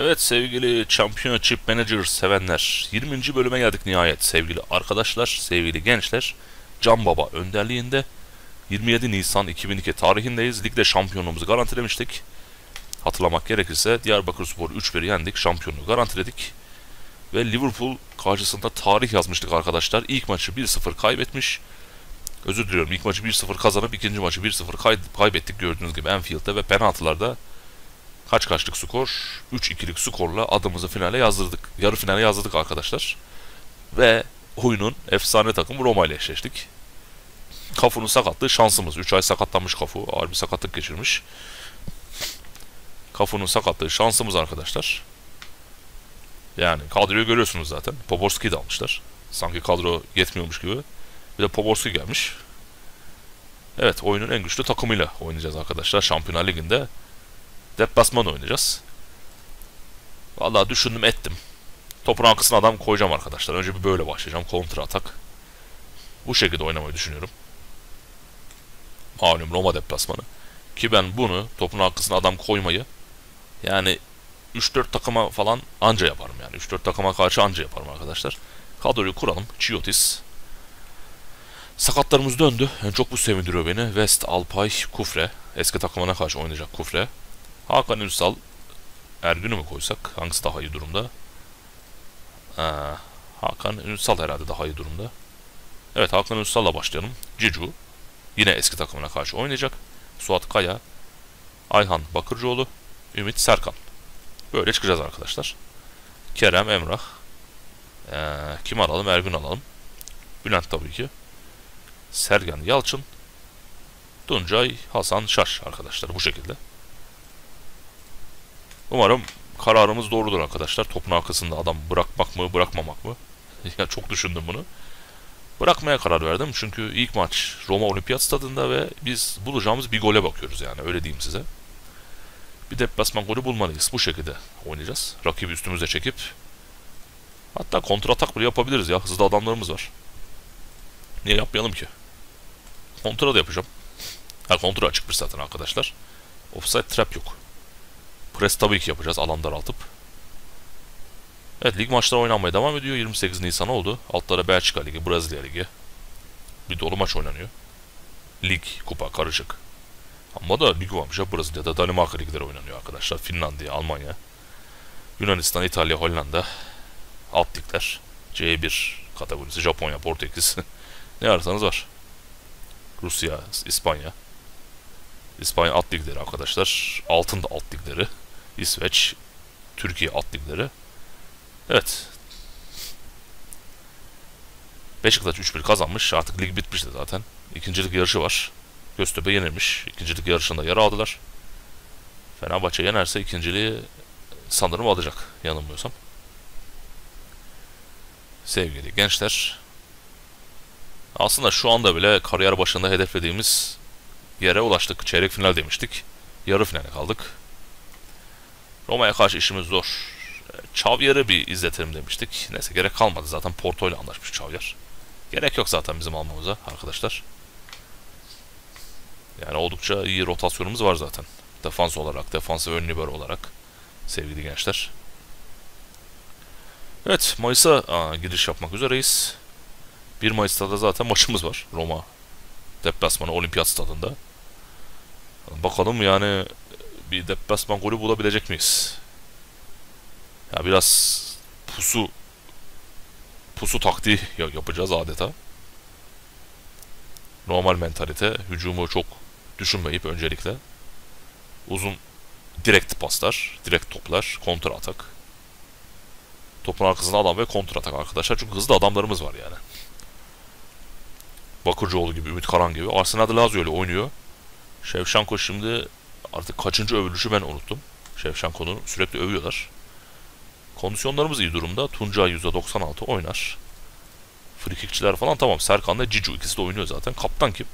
Evet sevgili Championship Manager sevenler, 20. bölüme geldik nihayet sevgili arkadaşlar, sevgili gençler. Can Baba önderliğinde 27 Nisan 2002 tarihindeyiz. Ligde şampiyonluğumuzu garantilemiştik. Hatırlamak gerekirse Diyarbakırspor 3-1 yendik, şampiyonluğu garantiledik. Ve Liverpool karşısında tarih yazmıştık arkadaşlar. İlk maçı 1-0 kaybetmiş. Özür diliyorum, ilk maçı 1-0 kazanıp ikinci maçı 1-0 kaybettik gördüğünüz gibi Anfield'da ve penaltılarda. Kaç kaçlık skor? 3-2'lik skorla adımızı finale yazdırdık. Yarı finale yazdırdık arkadaşlar. Ve oyunun efsane takımı Roma ile eşleştik. Cafu'nun sakatlığı şansımız. 3 ay sakatlanmış Cafu. Ağır bir sakatlık geçirmiş. Cafu'nun sakatlığı şansımız arkadaşlar. Yani kadroyu görüyorsunuz zaten. Poborski'yi de almışlar. Sanki kadro yetmiyormuş gibi. Bir de Poborski gelmiş. Evet, oyunun en güçlü takımıyla oynayacağız arkadaşlar. Şampiyonlar Ligi'nde deplasman oynayacağız. Vallahi düşündüm ettim. Topun arkasına adam koyacağım arkadaşlar. Önce bir böyle başlayacağım. Kontra atak. Bu şekilde oynamayı düşünüyorum. Malum Roma deplasmanı. Ki ben bunu topun arkasına adam koymayı yani 3-4 takıma falan anca yaparım yani. 3-4 takıma karşı anca yaparım arkadaşlar. Kadroyu kuralım. Chiotis. Sakatlarımız döndü. Yani çok bu sevindiriyor beni. West, Alpay, Kufre. Eski takımına karşı oynayacak Kufre. Hakan Ünsal, Ergün'ü mü koysak? Hangisi daha iyi durumda? Hakan Ünsal herhalde daha iyi durumda. Evet, Hakan Ünsal'la başlayalım. Cicu, yine eski takımına karşı oynayacak. Suat Kaya, Ayhan Bakırcıoğlu, Ümit Serkan. Böyle çıkacağız arkadaşlar. Kerem Emrah. Kim alalım? Ergün alalım. Bülent tabii ki. Sergen Yalçın. Tuncay Hasan Şaş arkadaşlar bu şekilde. Umarım kararımız doğrudur arkadaşlar. Topun arkasında adam bırakmak mı, bırakmamak mı? Ya çok düşündüm bunu. Bırakmaya karar verdim çünkü ilk maç Roma Olimpiyat Stadı'nda ve biz bulacağımız bir gole bakıyoruz yani, öyle diyeyim size. Bir deplasman golü bulmalıyız. Bu şekilde oynayacağız. Rakibi üstümüze çekip hatta kontratak bile yapabiliriz ya. Hızlı adamlarımız var. Niye yapmayalım ki? Kontra da yapacağım. Ha, kontra açıkmış zaten arkadaşlar. Offside trap yok. Pres tabii ki yapacağız alan daraltıp. Evet, lig maçları oynanmaya devam ediyor. 28 Nisan oldu. Altlara Belçika Ligi, Brezilya Ligi. Bir dolu maç oynanıyor. Lig, kupa karışık. Ama da lig varmış ya, Brezilya'da Danimarka Ligleri oynanıyor arkadaşlar. Finlandiya, Almanya, Yunanistan, İtalya, Hollanda. Alt ligler. C1 kategorisi, Japonya, Portekiz. Ne ararsanız var. Rusya, İspanya. İspanya alt ligleri arkadaşlar. Altın da alt ligleri. İsveç, Türkiye alt ligleri. Evet. Beşiktaş 3-1 kazanmış. Artık lig bitmişti zaten. İkincilik yarışı var. Göztepe yenilmiş. İkincilik yarışında yer aldılar. Fenerbahçe yenerse ikinciliği sanırım alacak. Yanılmıyorsam. Sevgili gençler. Aslında şu anda bile kariyer başında hedeflediğimiz yere ulaştık. Çeyrek final demiştik. Yarı finale kaldık. Roma'ya karşı işimiz zor. Çavyer'i bir izletelim demiştik. Neyse, gerek kalmadı zaten. Porto ile anlaşmış Çavyer. Gerek yok zaten bizim almamıza arkadaşlar. Yani oldukça iyi rotasyonumuz var zaten. Defans olarak, defansı ön libero olarak sevgili gençler. Evet, Mayıs'a giriş yapmak üzereyiz. 1 Mayıs'ta da zaten maçımız var. Roma deplasmanı Olimpiyat Stadı'nda. Bakalım yani bir deplasman golü bulabilecek miyiz? Ya biraz pusu taktiği yapacağız adeta. Normal mentalite, hücumu çok düşünmeyip öncelikle uzun direkt paslar, direkt toplar, kontra atak. Topun arkasına adam ve kontra atak arkadaşlar. Çünkü hızlı adamlarımız var yani. Bakırcıoğlu gibi, Ümit Karan gibi. Arsenal'da Lazio ile oynuyor. Şevşenko şimdi artık kaçıncı övülüşü ben unuttum. Şevşenko'nu sürekli övüyorlar. Kondisyonlarımız iyi durumda. Tuncay %96 oynar. Frikikçiler falan tamam. Serkan'la Cicu, ikisi de oynuyor zaten. Kaptan kim?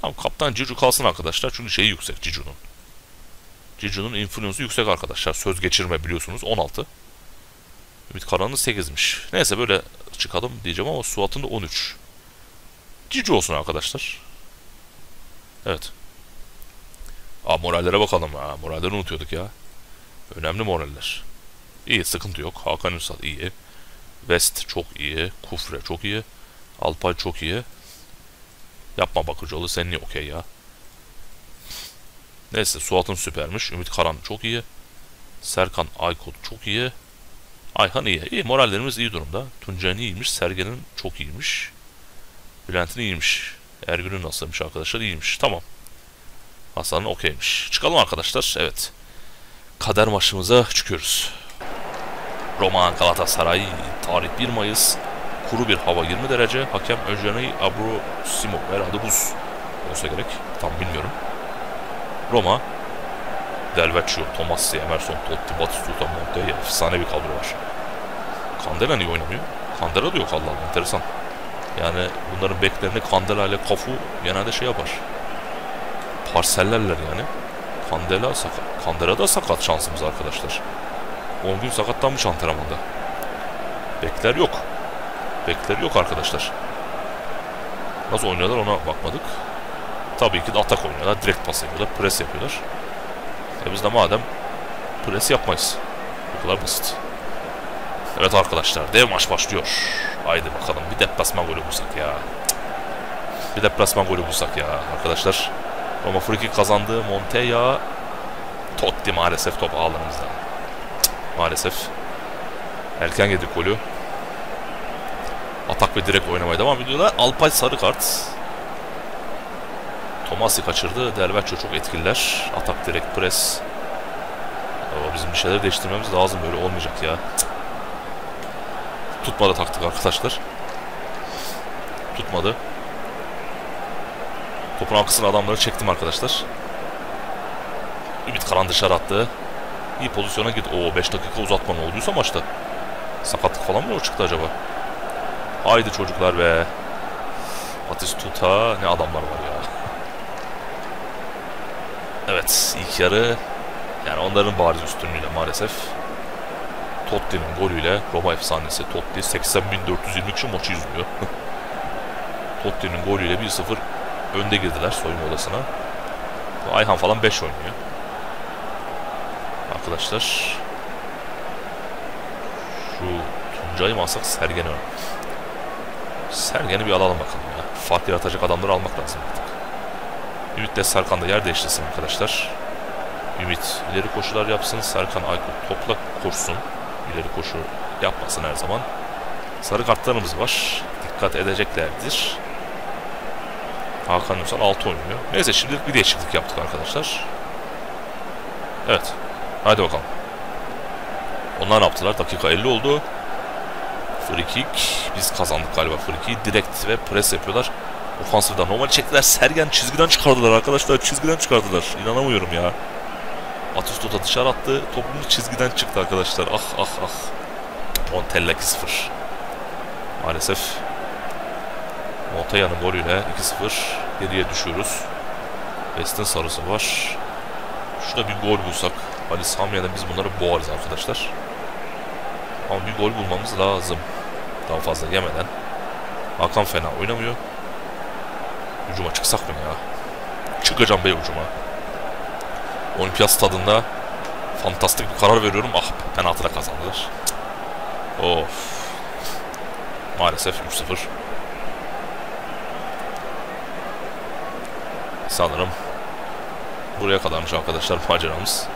Tamam, kaptan Cicu kalsın arkadaşlar. Çünkü şeyi yüksek Cicu'nun. Cicu'nun influence'u yüksek arkadaşlar. Söz geçirme biliyorsunuz 16. Ümit Karan'ın 8'miş. Neyse böyle çıkalım diyeceğim ama Suat'ın da 13. Cicu olsun arkadaşlar. Evet. Aa, morallere bakalım. Moralleri unutuyorduk ya. Önemli moraller. İyi, sıkıntı yok. Hakan Ünsal iyi. West çok iyi. Kufre çok iyi. Alpay çok iyi. Yapma Bakırcıoğlu, sen niye okey ya? Neyse, Suat'ın süpermiş. Ümit Karan çok iyi. Serkan Aykut çok iyi. Ayhan iyi. İyi, morallerimiz iyi durumda. Tuncay'ın iyiymiş. Sergen'in çok iyiymiş. Bülent'in iyiymiş. Ergün'ün nasılmış arkadaşlar? İyiymiş. Tamam. Hasan'ın okeymiş. Çıkalım arkadaşlar. Evet. Kader maçımıza çıkıyoruz. Roma Galatasaray. Tarih 1 Mayıs. Kuru bir hava, 20 derece. Hakem Öjeni Abrosimo. Herhalde buz olsa gerek. Tam bilmiyorum. Roma. Delvecchio, Tomassi, Emerson, Totti, Batistuta, Montella. Efsane bir kadro var. Kandela niye oynamıyor? Kandela da yok, Allah Allah. Enteresan. Yani bunların beklerini Kandela ile Cafu genelde şey yapar. Parsellerler yani. Kandela sakat. Kandela da sakat şansımız arkadaşlar. 10 gün sakatlanmış antrenmanda. Bekler yok. Bekler yok arkadaşlar. Nasıl oynuyorlar ona bakmadık. Tabii ki de atak oynuyorlar. Direkt pas yapıyorlar. Pres yapıyorlar. Biz de madem pres yapmayız. Bu kadar basit. Evet arkadaşlar, dev maç başlıyor. Haydi bakalım, bir deplasman golü bulsak ya. Bir deplasman golü bulsak ya arkadaşlar. Roma friki kazandı. Montella, Totti maalesef top ağlarımızda. Maalesef. Erken yedik golü. Atak ve direkt oynamaya devam ediyorlar. Alpay sarı kart. Tomassi kaçırdı. Delvecchio çok etkililer. Atak, direkt pres. Ama bizim bir şeyler değiştirmemiz lazım. Böyle olmayacak ya. Cık. Tutmadı taktik arkadaşlar. Tutmadı. Topun arkasına adamları çektim arkadaşlar. Ümit Karan dışarı attı. İyi pozisyona git. Oo, 5 dakika uzatma, ne olduysa maçta. Sakatlık falan mı çıktı acaba? Haydi çocuklar be. Batistuta, ne adamlar var ya. Evet, ilk yarı yani onların bariz üstünlüğüyle maalesef. Totti'nin golüyle Roma efsanesi Totti 80.420 kişi maçı izliyor. Totti'nin golüyle 1-0 önde girdiler soyunma odasına. Ayhan falan 5 oynuyor. Arkadaşlar şu Tuncay'ı mı alsak, Sergen'i var. Sergen'i bir alalım bakalım ya. Fark yaratacak adamları almak lazım artık. Ümit de Serkan da yer değiştirsin arkadaşlar. Ümit ileri koşular yapsın. Serkan Aykut topla koşsun. İleri koşu yapmasın her zaman. Sarı kartlarımız var. Dikkat edeceklerdir. Hakan Ünsal 6 oynuyor. Neyse, şimdilik bir değişiklik yaptık arkadaşlar. Evet. Haydi bakalım. Onlar ne yaptılar? Dakika 50 oldu. Free kick. Biz kazandık galiba free kick. Direkt ve pres yapıyorlar. Ofansif'den normal çektiler. Sergen çizgiden çıkardılar arkadaşlar. Çizgiden çıkardılar. İnanamıyorum ya. Batistuta dışarı attı. Topumuz çizgiden çıktı arkadaşlar. Ah ah ah. Montella 2-0. Maalesef. Montella'nın golüyle 2-0 geriye düşüyoruz. West'in sarısı var. Şurada bir gol bulsak. Ali Samya'da biz bunları boğarız arkadaşlar. Ama bir gol bulmamız lazım. Daha fazla yemeden. Hakan fena oynamıyor. Hücuma çıksak mı ya? Çıkacağım be hücuma. Olimpiyat stadında fantastik bir karar veriyorum. Ah, penaltıda kazandılar. Of. Maalesef 3-0. Sanırım buraya kadarmış arkadaşlar maceramız.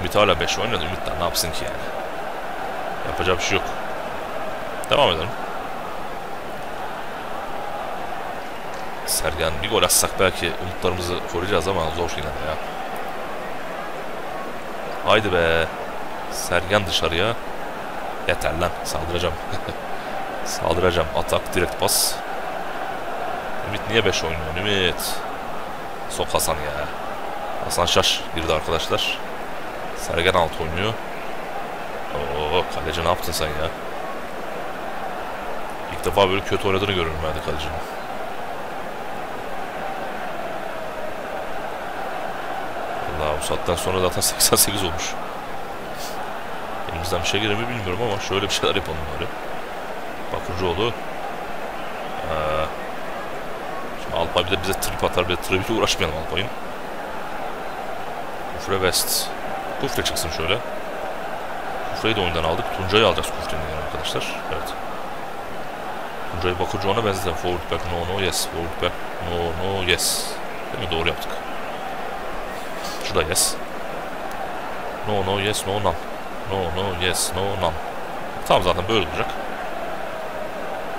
Ümit hala 5 oynadı. Ümit'ten ne yapsın ki yani? Yapacak bir şey yok. Devam edelim. Sergen bir gol atsak belki umutlarımızı koruyacağız ama zor yine de ya. Haydi be. Sergen dışarıya. Yeter lan. Saldıracağım. Saldıracağım. Atak, direkt pas. Ümit niye 5 oynuyor? Ümit. Sok Hasan ya. Hasan Şaş girdi arkadaşlar. Sergen 6 oynuyor. Oo, kaleci ne yaptın sen ya? İlk defa böyle kötü oynadığını görürüm ben de kalecinin. Bu saatten sonra zaten 88 olmuş. Elimizden bir şey gelir mi bilmiyorum ama şöyle bir şeyler yapalım bari. Bakırcıoğlu. Şimdi Alpay bir de bize trip atar. Bir de triple uğraşmayalım Alpay'ın. Kufre West. Kufre çıksın şöyle. Kufre'yi de oyundan aldık. Tuncay'ı alacağız Kufre'nin arkadaşlar. Evet. Tuncay Bakırcıoğlu'na benzedim. Forward back no no yes. Forward back no no yes. Değil mi? Doğru yaptık. Şurada yes. No no yes no nam. No no yes no nam. Tam zaten böyle olacak.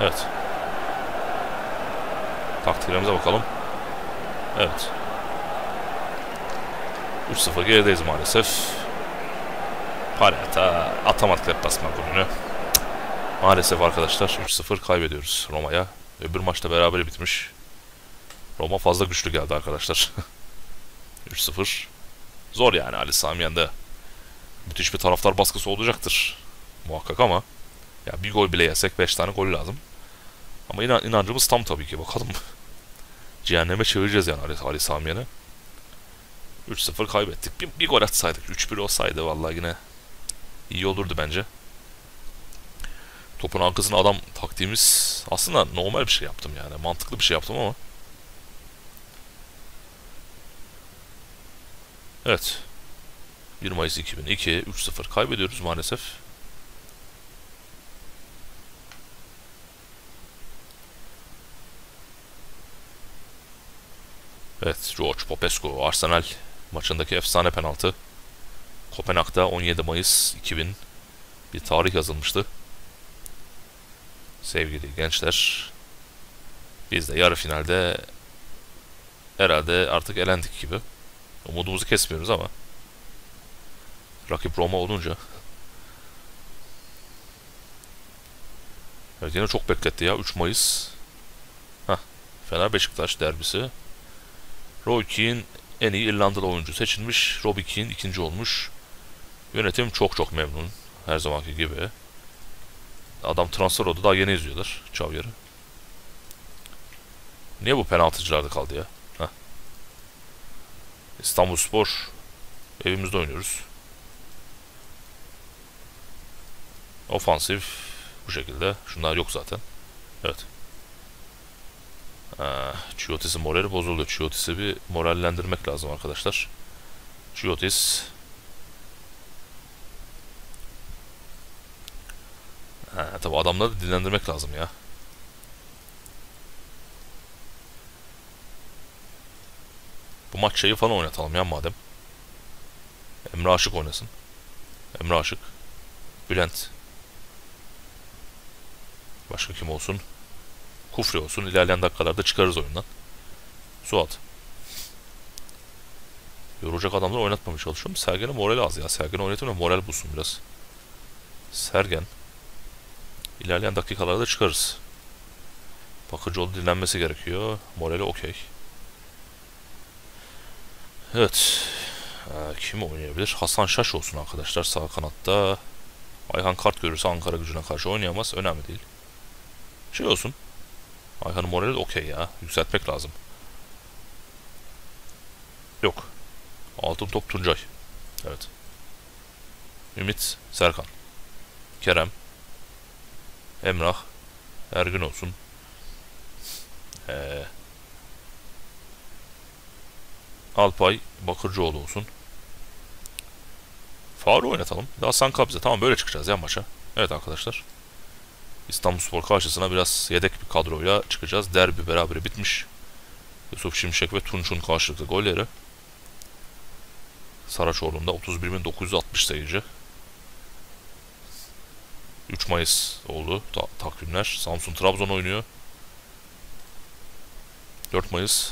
Evet. Taktiklerimize bakalım. Evet. 3-0 gerideyiz maalesef. Pareta atamadık deplasman golünü. Maalesef arkadaşlar 3-0 kaybediyoruz Roma'ya. Öbür maçta beraber bitmiş. Roma fazla güçlü geldi arkadaşlar. 3-0. Zor yani Ali Sami Yen'de. Müthiş bir taraftar baskısı olacaktır. Muhakkak ama. Ya bir gol bile yesek 5 tane gol lazım. Ama inancımız tam tabii ki. Bakalım. Cehenneme çevireceğiz yani Ali Sami Yen'i. 3-0 kaybettik. Bir gol atsaydık. 3-1 olsaydı vallahi yine iyi olurdu bence. Topun arkasına adam taktiğimiz aslında normal bir şey yaptım yani. Mantıklı bir şey yaptım ama. Evet. 1 Mayıs 2002. 3-0 kaybediyoruz maalesef. Evet. George Popescu. Arsenal maçındaki efsane penaltı. Kopenhag'da 17 Mayıs 2000 bir tarih yazılmıştı. Sevgili gençler, biz de yarı finalde herhalde artık elendik gibi. Umudumuzu kesmiyoruz ama rakip Roma olunca. Evet, yine çok bekletti ya. 3 Mayıs. Heh, Fener Beşiktaş derbisi. Roy Keane en iyi İrlandalı oyuncu seçilmiş. Robbie Keane ikinci olmuş. Yönetim çok memnun. Her zamanki gibi. Adam transfer oldu. Daha yeni izliyorlar. Çavyar'ı. Niye bu penaltıcılarda kaldı ya? Heh. İstanbulspor. Evimizde oynuyoruz. Ofansif. Bu şekilde. Şunlar yok zaten. Evet. Chiotis'in morali bozuldu. Chiotis'i bir morallendirmek lazım arkadaşlar. Chiotis. Tabi adamları da dinlendirmek lazım ya. Bu maç şeyi falan oynatalım ya madem. Emre Aşık oynasın. Emre Aşık. Bülent. Başka kim olsun? Kufre olsun. İlerleyen dakikalarda çıkarız oyundan. Suat. Yorulacak adamları oynatmamaya çalışıyorum. Sergen'e moral az ya. Sergen'e oynatayım da moral bulsun biraz. Sergen. İlerleyen dakikalarda çıkarız. Bakırcıoğlu dinlenmesi gerekiyor. Morali okey. Evet. Kim oynayabilir? Hasan Şaş olsun arkadaşlar sağ kanatta. Ayhan kart görürse Ankara Gücü'ne karşı oynayamaz. Önemli değil. Şey olsun. Ayhan'ın morali okey ya. Yükseltmek lazım. Yok. Altıntop Tuncay. Evet. Ümit Serkan. Kerem. Emrah, Ergün olsun. Alpay, Bakırcıoğlu olsun. Faruk oynatalım. Daha Sankabze. Tamam böyle çıkacağız ya maça. Evet arkadaşlar. İstanbulspor karşısına biraz yedek bir kadroyla çıkacağız. Derbi berabere bitmiş. Yusuf Şimşek ve Tunç'un karşılıklı golleri. Saraçoğlu'nda 31.960 sayıcı. 3 Mayıs oldu takvimler. Samsun Trabzon oynuyor. 4 Mayıs.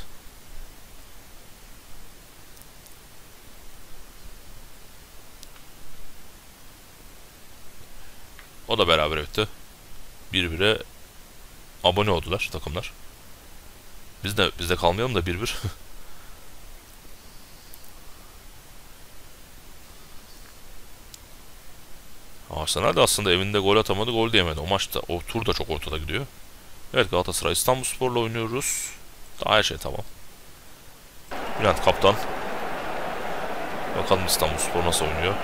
O da beraber bitti. Birbirine abone oldular takımlar. Biz de kalmayalım da birbir. Arsenal de aslında evinde gol atamadı, gol diyemedi. O maçta, o tur da çok ortada gidiyor. Evet, Galatasaray İstanbulspor'la oynuyoruz. Daha her şey tamam. Bülent kaptan. Bakalım İstanbulspor nasıl oynuyor.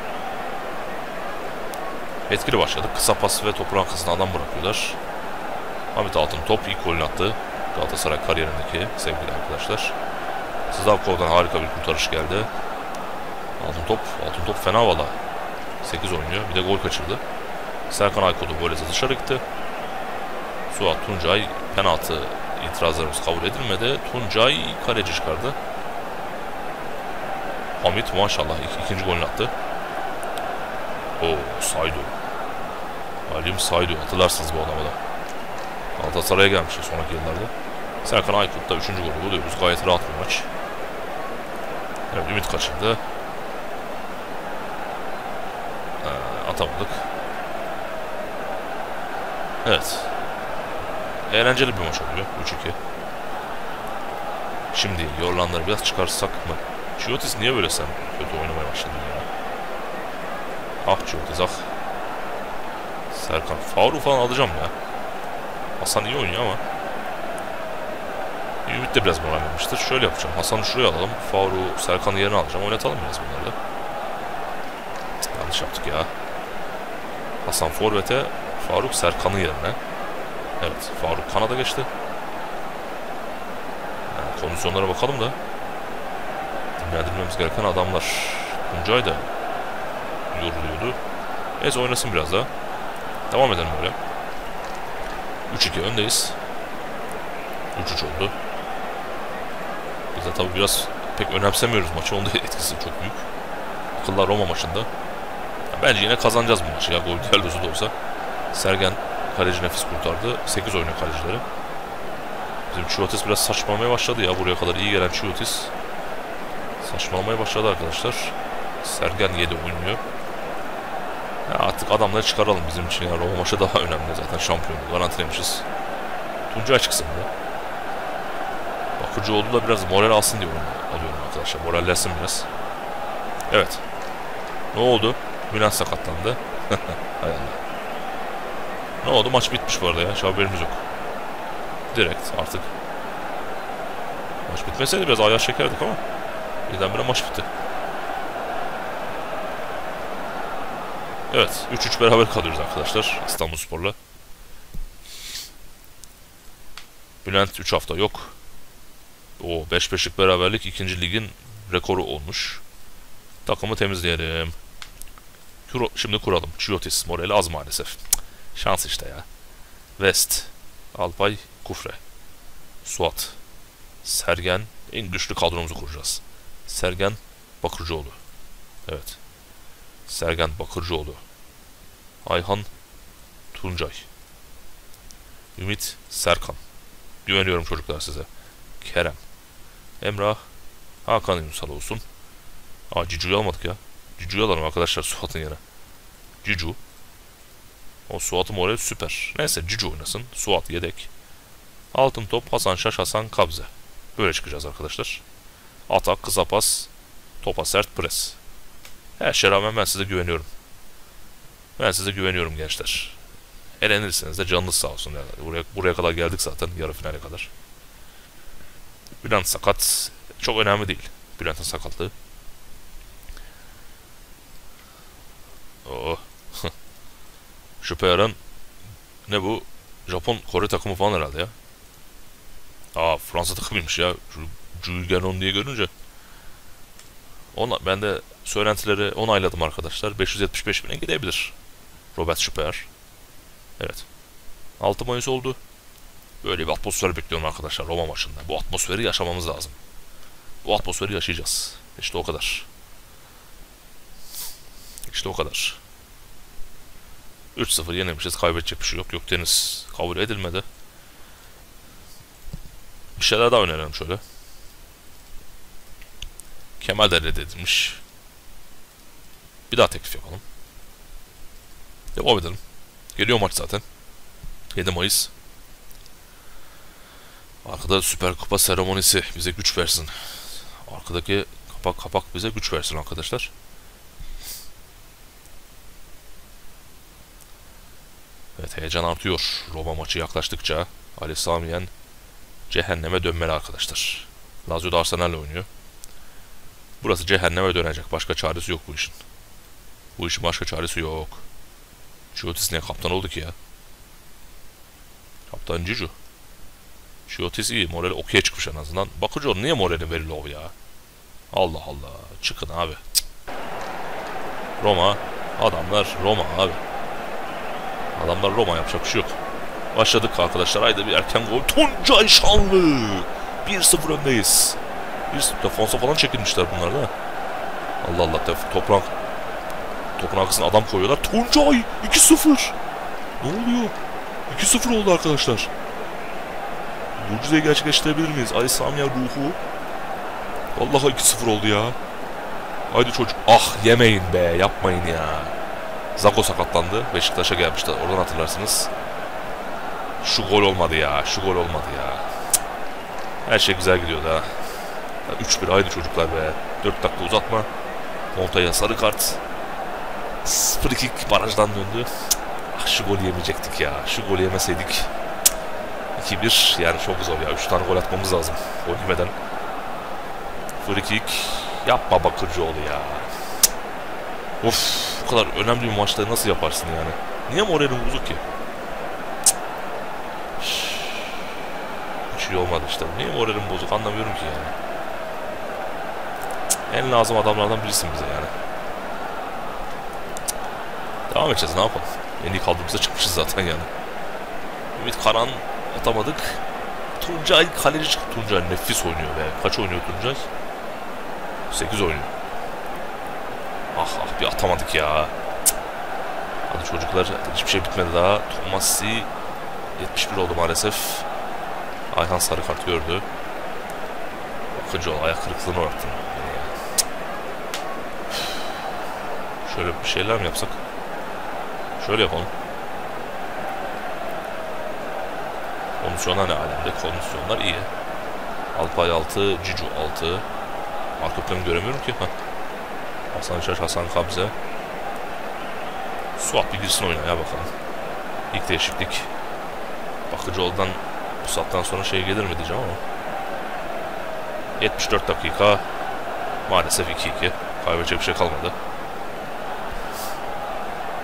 Etkili başladık. Kısa pas ve topun arkasına adam bırakıyorlar. Hamit Altıntop ilk golünü attı. Galatasaray kariyerindeki sevgili arkadaşlar. Slavkov'dan harika bir kurtarış geldi. Altıntop fena valla. 8 oynuyor. Bir de gol kaçırdı. Serkan Aykut'u böyle dışarı gitti. Suat Tuncay penaltı itirazlarımız kabul edilmedi. Tuncay kaleci çıkardı. Hamit maşallah ikinci golünü attı. Oo, Saydu. Halim Saydu. Hatırlarsınız bu adamı da. Galatasaray'a gelmişti sonraki yıllarda. Serkan Aykut da 3. golü buluyoruz. Gayet rahat bir maç. Evet, Ümit kaçırdı. Atamadık. Evet. Eğlenceli bir maç oluyor. 3-2. Şimdi yorulanları biraz çıkarsak mı? Chiotis niye böyle sen kötü oynamaya başladın ya? Ah Chiotis ah. Serkan. Faruk falan alacağım ya. Hasan iyi oynuyor ama. Ümit de biraz moral vermiştir. Şöyle yapacağım. Hasan'ı şuraya alalım. Faruk, Serkan'ı yerine alacağım. Oynatalım biraz bunları da. Yanlış yaptık ya. Hasan forvete, Faruk Serkan'ı yerine. Evet. Faruk kanada geçti. Yani kondisyonlara bakalım da. Dinlendirmemiz gereken adamlar. Tuncay da yoruluyordu. Neyse oynasın biraz daha. Devam edelim böyle. 3-2 öndeyiz. 3-3 oldu. Biz de tabi biraz pek önemsemiyoruz maçı. Onun da etkisi çok büyük. Akıllar Roma maçında. Bence yine kazanacağız bu maçı ya. Gol diğerlüsü de olsa. Sergen kaleci nefis kurtardı. 8 oynuyor kalecileri. Bizim Chiotis biraz saçmalamaya başladı ya. Buraya kadar iyi gelen Chiotis saçmalamaya başladı arkadaşlar. Sergen 7 oynuyor. Ya artık adamları çıkaralım bizim için. Yani Roma maçı daha önemli zaten. Şampiyonluğu garantilemişiz. Tuncay çıksın da. Bakırcıoğlu da biraz moral alsın diye alıyorum arkadaşlar. Morallensin biraz. Evet. Ne oldu? Bülent sakatlandı. Hay Allah. Ne oldu? Maç bitmiş bu arada ya. Hiç haberimiz yok. Direkt artık. Maç bitmeseydi biraz ayağa çekerdik ama. Birdenbire maç bitti. Evet. 3-3 beraber kalıyoruz arkadaşlar. İstanbulspor'la. Bülent 3 hafta yok. O 5-5'lik beraberlik 2. ligin rekoru olmuş. Takımı temizleyelim. Şimdi kuralım. Chiotis morali az maalesef. Şans işte ya. West, Alpay, Kufre, Suat, Sergen. En güçlü kadromuzu kuracağız. Sergen Bakırcıoğlu. Evet. Sergen Bakırcıoğlu. Ayhan Tuncay. Ümit Serkan. Güveniyorum çocuklar size. Kerem Emrah, Hakan Ünsal olsun. Aa, Cicu'yu almadık ya. Cicu'yu alalım arkadaşlar Suat'ın yerine. Cicu. O Suat'ın oraya süper. Neyse Cicu oynasın. Suat yedek. Altıntop, Hasan Şaş, Hasan Kabze. Böyle çıkacağız arkadaşlar. Atak, kısa pas, topa sert pres. Her şeye rağmen ben size güveniyorum. Ben size güveniyorum gençler. Elenirseniz de canınız sağ olsun. Yani buraya kadar geldik zaten, yarı finale kadar. Bülent sakat. Çok önemli değil. Bülent'in sakatlığı. Oo. Şüphe yaran ne bu? Japon, Kore takımı falan herhalde ya. Aa, Fransa takımıymış ya. Jugenon diye görünce. Ben de söylentileri onayladım arkadaşlar. 575 bine gidebilir. Robert Şüpheyer. Evet. 6 Mayıs oldu. Böyle bir atmosfer bekliyorum arkadaşlar Roma maçında. Bu atmosferi yaşamamız lazım. Bu atmosferi yaşayacağız. İşte o kadar. İşte o kadar. 3-0 yenilmişiz. Kaybedecek bir şey yok. Gökdeniz kabul edilmedi. Bir şeyler daha önerelim şöyle. Kemal de reddedilmiş. Bir daha teklif yapalım. Devam edelim. Geliyor maç zaten. 7 Mayıs. Arkada Süper Kupa seremonisi bize güç versin. Arkadaki kapak bize güç versin arkadaşlar. Evet, heyecan artıyor. Roma maçı yaklaştıkça Ali Samiyen cehenneme dönmeli arkadaşlar. Lazio'da Arsenal'le oynuyor. Burası cehenneme dönecek. Başka çaresi yok bu işin. Bu işin başka çaresi yok. Chiotis ne kaptan oldu ki ya? Kaptan Cicu. Chiotis iyi. Morali okey çıkmış en azından. Bakıcı niye morali veriliyor ya? Allah Allah. Çıkın abi. Cık. Roma. Adamlar Roma abi. Adamlar Roma, yapacak bir şey yok. Başladık arkadaşlar. Haydi bir erken gol. Tuncay Şanlı. 1-0 öndeyiz. Bir defansa falan çekilmişler bunlar da. Allah Allah. Topun arkasına adam koyuyorlar. Tuncay 2-0. Ne oluyor? 2-0 oldu arkadaşlar. Mucizeyi gerçekleştirebilir miyiz? Ali Samiye ruhu. Vallahi 2-0 oldu ya. Haydi çocuk. Ah yemeyin be. Yapmayın ya. Zako sakatlandı. Beşiktaş'a gelmişti. Oradan hatırlarsınız. Şu gol olmadı ya. Şu gol olmadı ya. Cık. Her şey güzel gidiyordu ha. 3-1 haydi çocuklar be. 4 dakika uzatma. Montella sarı kart. 0-2 barajdan döndü. Cık. Ah şu golü yemeyecektik ya. Şu golü yemeseydik. 2-1 yani çok zor ya. 3 tane gol atmamız lazım. Gol yemeden. Free kick. Yapma Bakırcıoğlu ya. Cık. Of, bu kadar önemli bir maçta nasıl yaparsın yani? Niye moralim bozuk ki? Hiç iyi olmadı işte. Niye moralim bozuk anlamıyorum ki yani. Cık. En lazım adamlardan birisin bize yani. Cık. Devam edeceğiz, ne yapalım? En iyi kaldığımızda çıkmışız zaten yani. Ümit Karan atamadık. Tuncay kaleci çıktı. Tuncay nefis oynuyor be. Kaç oynuyor Tuncay? 8 oynuyor. Ah ah bir atamadık ya. Cık. Hadi çocuklar, hiçbir şey bitmedi daha. Tomasi 71 oldu maalesef. Ayhan sarı kart gördü. Bakırcıoğlu ayak kırıklığını uğrattı. Şöyle bir şeyler mi yapsak? Şöyle yapalım. Kondisyonlar ne alemde? Kondisyonlar iyi. Alpay 6, Cicu 6. Arka planı göremiyorum ki. Heh. Hasan Şaş, Hasan Kabze. Suat bir girsin oyuna ya bakalım. İlk değişiklik. Bakırcıoğlu'dan bu saatten sonra şey gelir mi diyeceğim ama. 74 dakika. Maalesef 2-2. Kaybedecek bir şey kalmadı.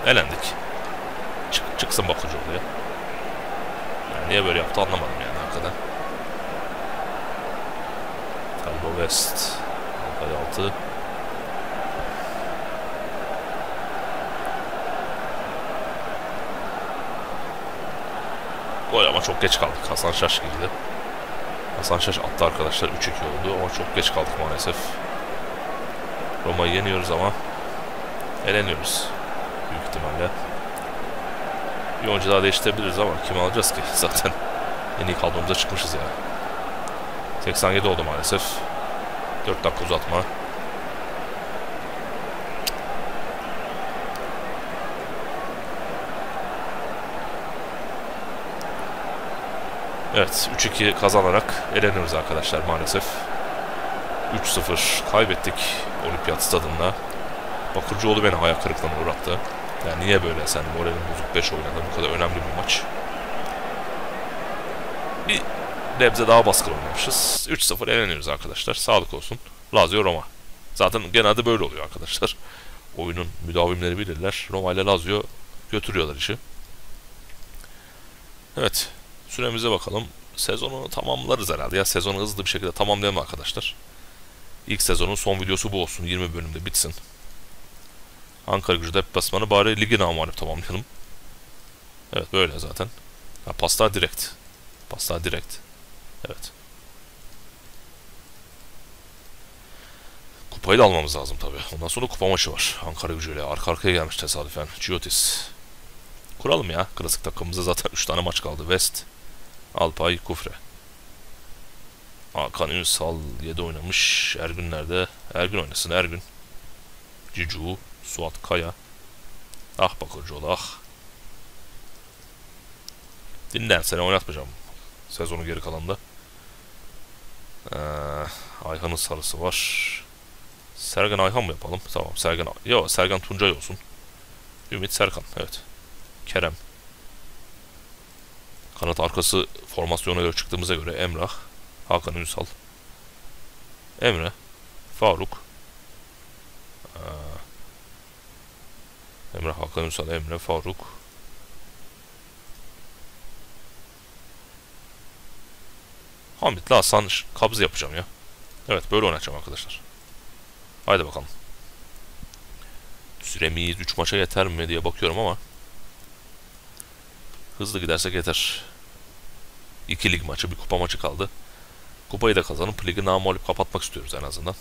Elendik. Çıksın Bakırcıoğlu ya. Yani niye böyle yaptı anlamadım yani hakikaten. Galiba West. Alpay 6. Gol ama çok geç kaldık. Hasan Şaş girdi. Hasan Şaş attı arkadaşlar. 3-2 oldu ama çok geç kaldık maalesef. Roma'yı yeniyoruz ama eleniyoruz. Büyük ihtimalle. Bir oyuncu daha değiştirebiliriz ama kimi alacağız ki? Zaten en iyi kaldığımıza çıkmışız ya. 87 oldu maalesef. 4 dakika uzatma. Evet, 3-2 kazanarak eleniyoruz arkadaşlar maalesef. 3-0 kaybettik Olimpiyat Stadı'nda. Bakırcıoğlu beni ayak kırıklığına uğrattı. Yani niye böyle sen moralim bozuk 5 oynadın, bu kadar önemli bir maç. Bir nebze daha baskın oynamışız. 3-0 eleniyoruz arkadaşlar. Sağlık olsun. Lazio Roma. Zaten genelde böyle oluyor arkadaşlar. Oyunun müdavimleri bilirler. Roma ile Lazio götürüyorlar işi. Evet. Süremize bakalım. Sezonu tamamlarız herhalde. Ya sezonu hızlı bir şekilde tamamlayalım arkadaşlar. İlk sezonun son videosu bu olsun. 20 bölümde bitsin. Ankara Gücü deplasmanı, bari ligi namalip tamamlayalım. Evet böyle zaten. Ha, pasta direkt. Pasta direkt. Evet. Kupayı da almamız lazım tabi. Ondan sonra kupa maçı var. Ankara Gücü ile arka arkaya gelmiş tesadüfen. Chiotis. Kuralım ya. Klasik takımımızda zaten 3 tane maç kaldı. West, Alpay, Kufre. Hakan Ünsal 7 oynamış. Ergün nerede? Ergün oynasın. Ergün. Cicu. Suat Kaya. Ah Bakırcıoğlu ah. Dinlen, seni oynatmayacağım. Sezonun geri kalanında. Ayhan'ın sarısı var. Sergen Ayhan mı yapalım? Tamam Sergen. Yo Sergen Tuncay olsun. Ümit Serkan evet. Kerem. Kanat arkası formasyona göre çıktığımıza göre Emrah. Hakan Ünsal. Emre. Faruk. Emre, Hakan Ünsal, Emre, Faruk. Hamit'le Hasan Kabzı yapacağım ya. Evet böyle oynayacağım arkadaşlar. Haydi bakalım. Süremiz 3 maça yeter mi diye bakıyorum ama hızlı gidersek yeter. 2 lig maçı, bir kupa maçı kaldı. Kupayı da kazanıp ligi namağlup kapatmak istiyoruz en azından.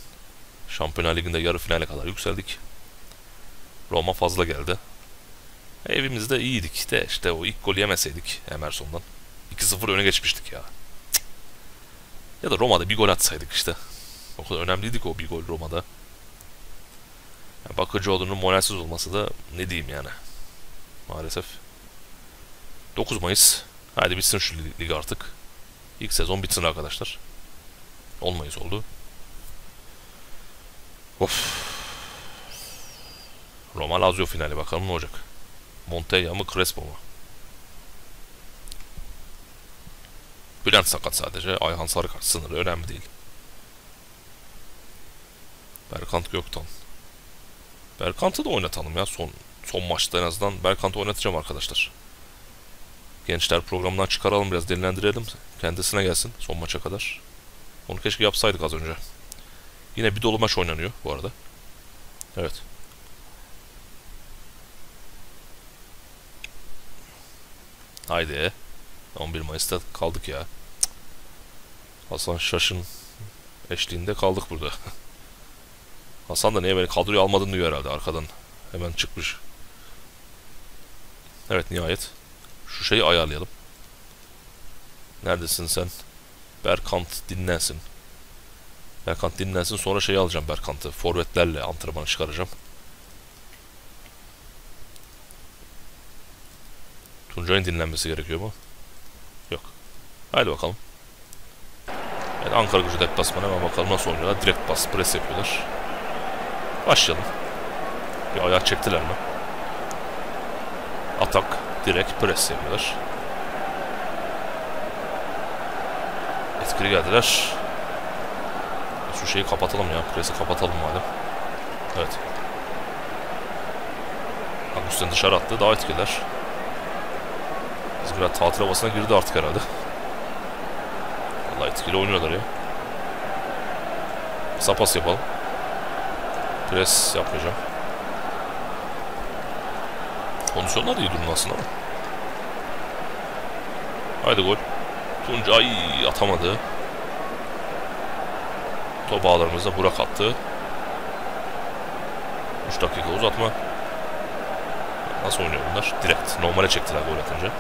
Şampiyonlar Ligi'nde yarı finale kadar yükseldik. Roma fazla geldi. Evimizde iyiydik de işte o ilk golü yemeseydik Emerson'dan 2-0 öne geçmiştik ya. Cık. Ya da Roma'da bir gol atsaydık işte. O kadar önemliydi ki o bir gol Roma'da. Yani Bakırcıoğlu'nun moralsiz olması da ne diyeyim yani. Maalesef. 9 Mayıs. Haydi bitsin şu lig artık. İlk sezon bitsin arkadaşlar. 10 Mayıs oldu. Of. Roma Lazio finali, bakalım ne olacak. Montella mı Crespo mu? Bülent sakat sadece. Ayhan Sarıkart sınırı önemli değil. Berkant Göktan. Berkant'ı da oynatalım ya son maçta en azından. Berkant'ı oynatacağım arkadaşlar. Gençler programından çıkaralım biraz, dinlendirelim. Kendisine gelsin son maça kadar. Onu keşke yapsaydık az önce. Yine bir dolu maç oynanıyor bu arada. Evet. Haydi. 11 Mayıs'ta kaldık ya. Hasan Şaş'ın eşliğinde kaldık burada. Hasan da niye beni kadroya almadığını diyor herhalde arkadan. Hemen çıkmış. Evet, nihayet. Şu şeyi ayarlayalım. Neredesin sen? Berkant dinlensin. Berkant dinlensin, sonra şeyi alacağım Berkant'ı. Forvetlerle antrenmanı çıkaracağım. Tuncay'ın dinlenmesi gerekiyor mu? Yok. Haydi bakalım. Evet, Ankara Gücü deplasmanı, hemen bakalım nasıl oynuyorlar. Direkt pas, pres yapıyorlar. Başlayalım. Bir ayağa çektiler mi? Atak, direkt pres yapıyorlar. Etkili geldiler. Şu şeyi kapatalım ya. Presi kapatalım madem. Evet. Agustin dışarı attı. Daha etkililer. Biz biraz tatil havasına girdi artık herhalde. Vallahi etkili oynuyorlar ya. Sapas yapalım. Pres yapmayacağım. Kondisyonlar da iyi durumda aslında ama. Haydi gol. Tuncay atamadı. Top ağlarımızda Burak attı. 3 dakika uzatma. Nasıl oynuyor bunlar? Direkt. Normale çektiler gol atınca.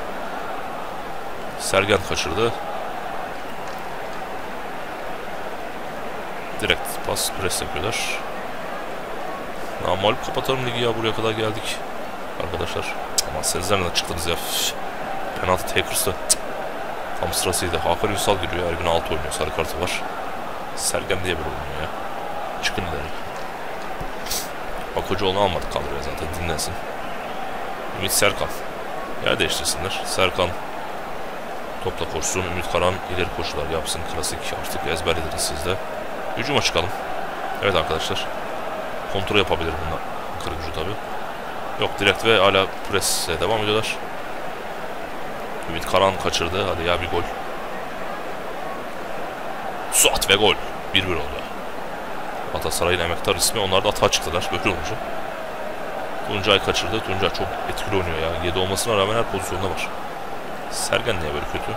Sergen kaçırdı. Direkt pas, pres yapıyorlar. Namalip kapatalım ligi ya, buraya kadar geldik. Arkadaşlar. Ama sizler nereden çıktınız ya? Penaltı takers'ı. Tam sırasıydı. Hakan Ünsal giriyor. Ergün altı oynuyor. Sarı kartı var. Sergen diye bir oynuyor ya. Çıkın ileri. Bakırcıoğlu'nu almadık kadroya zaten. Dinlensin. Ümit Serkan. Yer değiştirsinler. Serkan topla koşsun. Ümit Karan ileri koşular yapsın. Klasik artık ezberlediniz siz de. Hücuma çıkalım. Evet arkadaşlar. Kontrol yapabilir bunlar. Kırıcı tabi. Yok, direkt ve hala presse devam ediyorlar. Ümit Karan kaçırdı. Hadi ya, bir gol. Suat ve gol. 1-1 oldu. Galatasaray'ın emektar ismi. Onlar da atağa çıktılar. Böyle olunca. Tuncay kaçırdı. Tuncay çok etkili oynuyor ya. 7 olmasına rağmen her pozisyonda var. Sergen niye böyle kötü?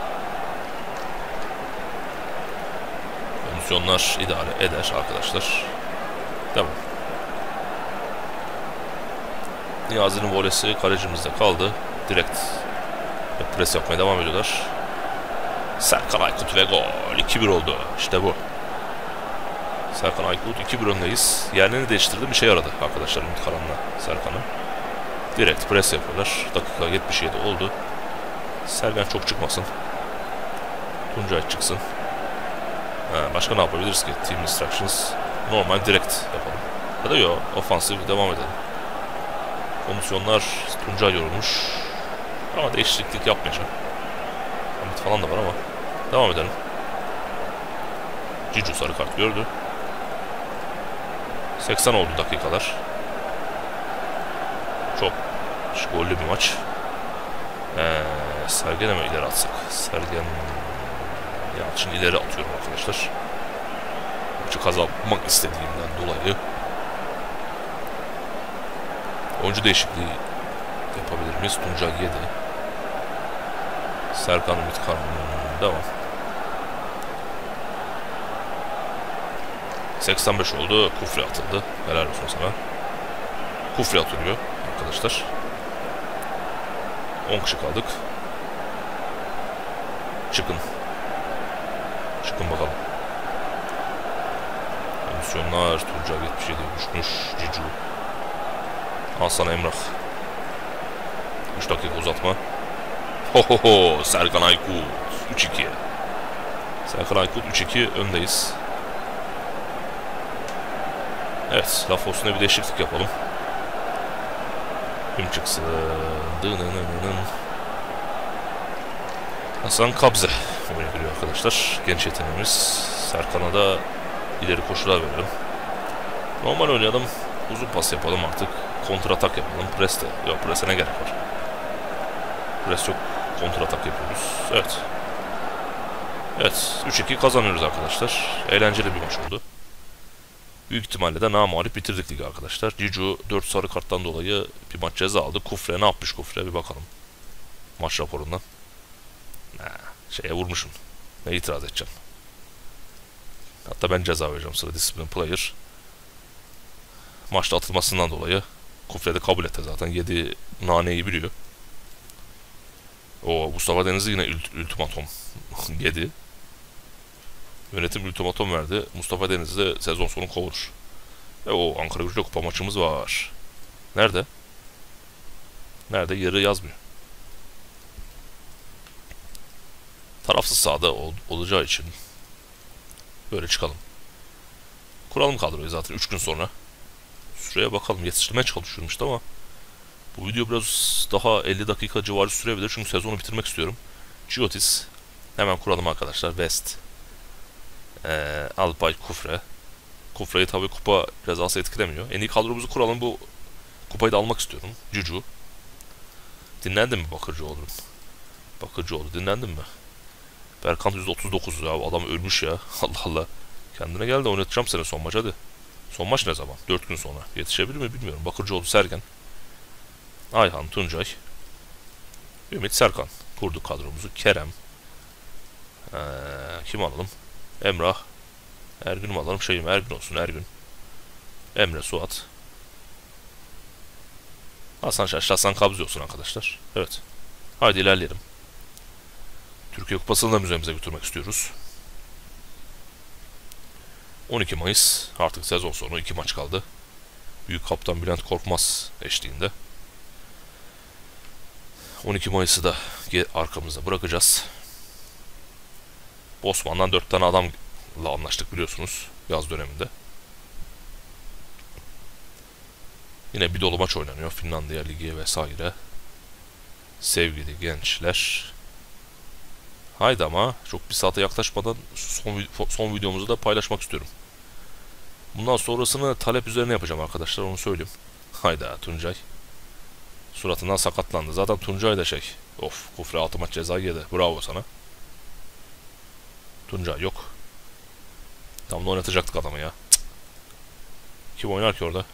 Pozisyonlar idare eder arkadaşlar. Devam. Niyazi'nin volesi kalecimizde kaldı. Direkt pres yapmaya devam ediyorlar. Serkan Aykut ve gol. 2-1 oldu. İşte bu. Serkan Aykut 2-1 öndeyiz. Yerlerini değiştirdim. Bir şey yaradı arkadaşlar Ümit Karan'la Serkan'ı. Direkt pres yapıyorlar. Dakika 77 oldu. Sergen çok çıkmasın. Tuncay çıksın. Başka ne yapabiliriz ki? Team instructions. Normal direkt yapalım. Ya da yok. Ofansif devam edelim. Komisyonlar Tuncay yorulmuş. Ama değişiklik yapmayacağım. Hamit falan da var ama. Devam edelim. Cicu sarı kart gördü. 80 oldu dakikalar. Çok gollü bir maç. Sergen'e mi ileri atsak? Sergen Yalçın ileri atıyorum arkadaşlar. Maçı kazanmak istediğimden dolayı. Oyuncu değişikliği yapabilir miyiz? Tuncay 7. Serkan, Ümit Karan. Devam. 85 oldu. Kufre atıldı. Helal olsun sana. Kufre atılıyor arkadaşlar. 10 kişi kaldık. Çıkın. Çıkın bakalım. Komisyonlar. Tuncay 77 düşmüş. Cicu. Hasan Emrah. 3 dakika uzatma. Hohoho. Serkan Aykut. 3-2. Serkan Aykut 3-2 öndeyiz. Evet. Laf olsun, bir değişiklik yapalım. Kim çıksın? Hasan Kabze oyuna giriyor arkadaşlar. Genç yeteneğimiz. Serkan'a da ileri koşular verelim. Normal oynayalım. Uzun pas yapalım artık. Kontratak yapalım. Preste. Yok, prese ne gerek var? Pres yok. Kontratak yapıyoruz. Evet. Evet. 3-2 kazanıyoruz arkadaşlar. Eğlenceli bir maç oldu. Büyük ihtimalle de namalip bitirdik ligi arkadaşlar. Cicu 4 sarı karttan dolayı bir maç ceza aldı. Kufre ne yapmış Kufre? Bir bakalım. Maç raporundan. Şeye vurmuşum. Ne itiraz edeceğim? Hatta ben ceza vereceğim sıra. Discipline player. Maçta atılmasından dolayı Kufre de kabul etti zaten. 7 naneyi biliyor. O Mustafa Denizli yine ultimatom 7. Yönetim ultimatom verdi. Mustafa Denizli sezon sonu kovulur. O Ankara Gücü kupa maçımız var. Nerede? Nerede? Yeri yazmıyor. Tarafsız sahada olacağı için böyle çıkalım. Kuralım kadroyu zaten 3 gün sonra. Süreye bakalım. Yetiştirmeye çalışıyorum işte ama bu video biraz daha 50 dakika civarı sürebilir. Çünkü sezonu bitirmek istiyorum. Chiotis. Hemen kuralım arkadaşlar. West. Alpay, Kufre. Kufre'yi tabi kupa cezası etkilemiyor. En iyi kadromuzu kuralım. Bu kupayı da almak istiyorum. Cicu. Dinlendin mi Bakırcıoğlu? Bakırcıoğlu dinlendin mi? Berkant 139 ya. Adam ölmüş ya. Allah Allah. Kendine gel de oynatacağım seni son maç hadi. Son maç ne zaman? 4 gün sonra. Yetişebilir mi bilmiyorum. Bakırcıoğlu, Sergen. Ayhan, Tuncay. Ümit Serkan. Kurduk kadromuzu. Kerem. Kim alalım? Emrah. Ergün'ü alalım. Ergün olsun. Ergün. Emre, Suat. Hasan Şaş, Hasan Kabzi olsun arkadaşlar. Evet. Haydi ilerleyelim. Türkiye Kupası'nı da müzemize götürmek istiyoruz. 12 Mayıs. Artık sezon sonu 2 maç kaldı. Büyük Kaptan Bülent Korkmaz eşliğinde. 12 Mayıs'ı da arkamızda bırakacağız. Osman'dan 4 tane adamla anlaştık biliyorsunuz yaz döneminde. Yine bir dolu maç oynanıyor. Finlandiya Ligi vesaire. Sevgili gençler. Haydi ama çok bir saate yaklaşmadan son videomuzu da paylaşmak istiyorum. Bundan sonrasını talep üzerine yapacağım arkadaşlar, onu söyleyeyim. Hayda Tuncay. Suratından sakatlandı. Zaten Tuncay da Of, Kufre 6 maç cezayı yedi. Bravo sana. Tuncay yok. Tam da oynatacaktık adamı ya. Cık. Kim oynar ki orada?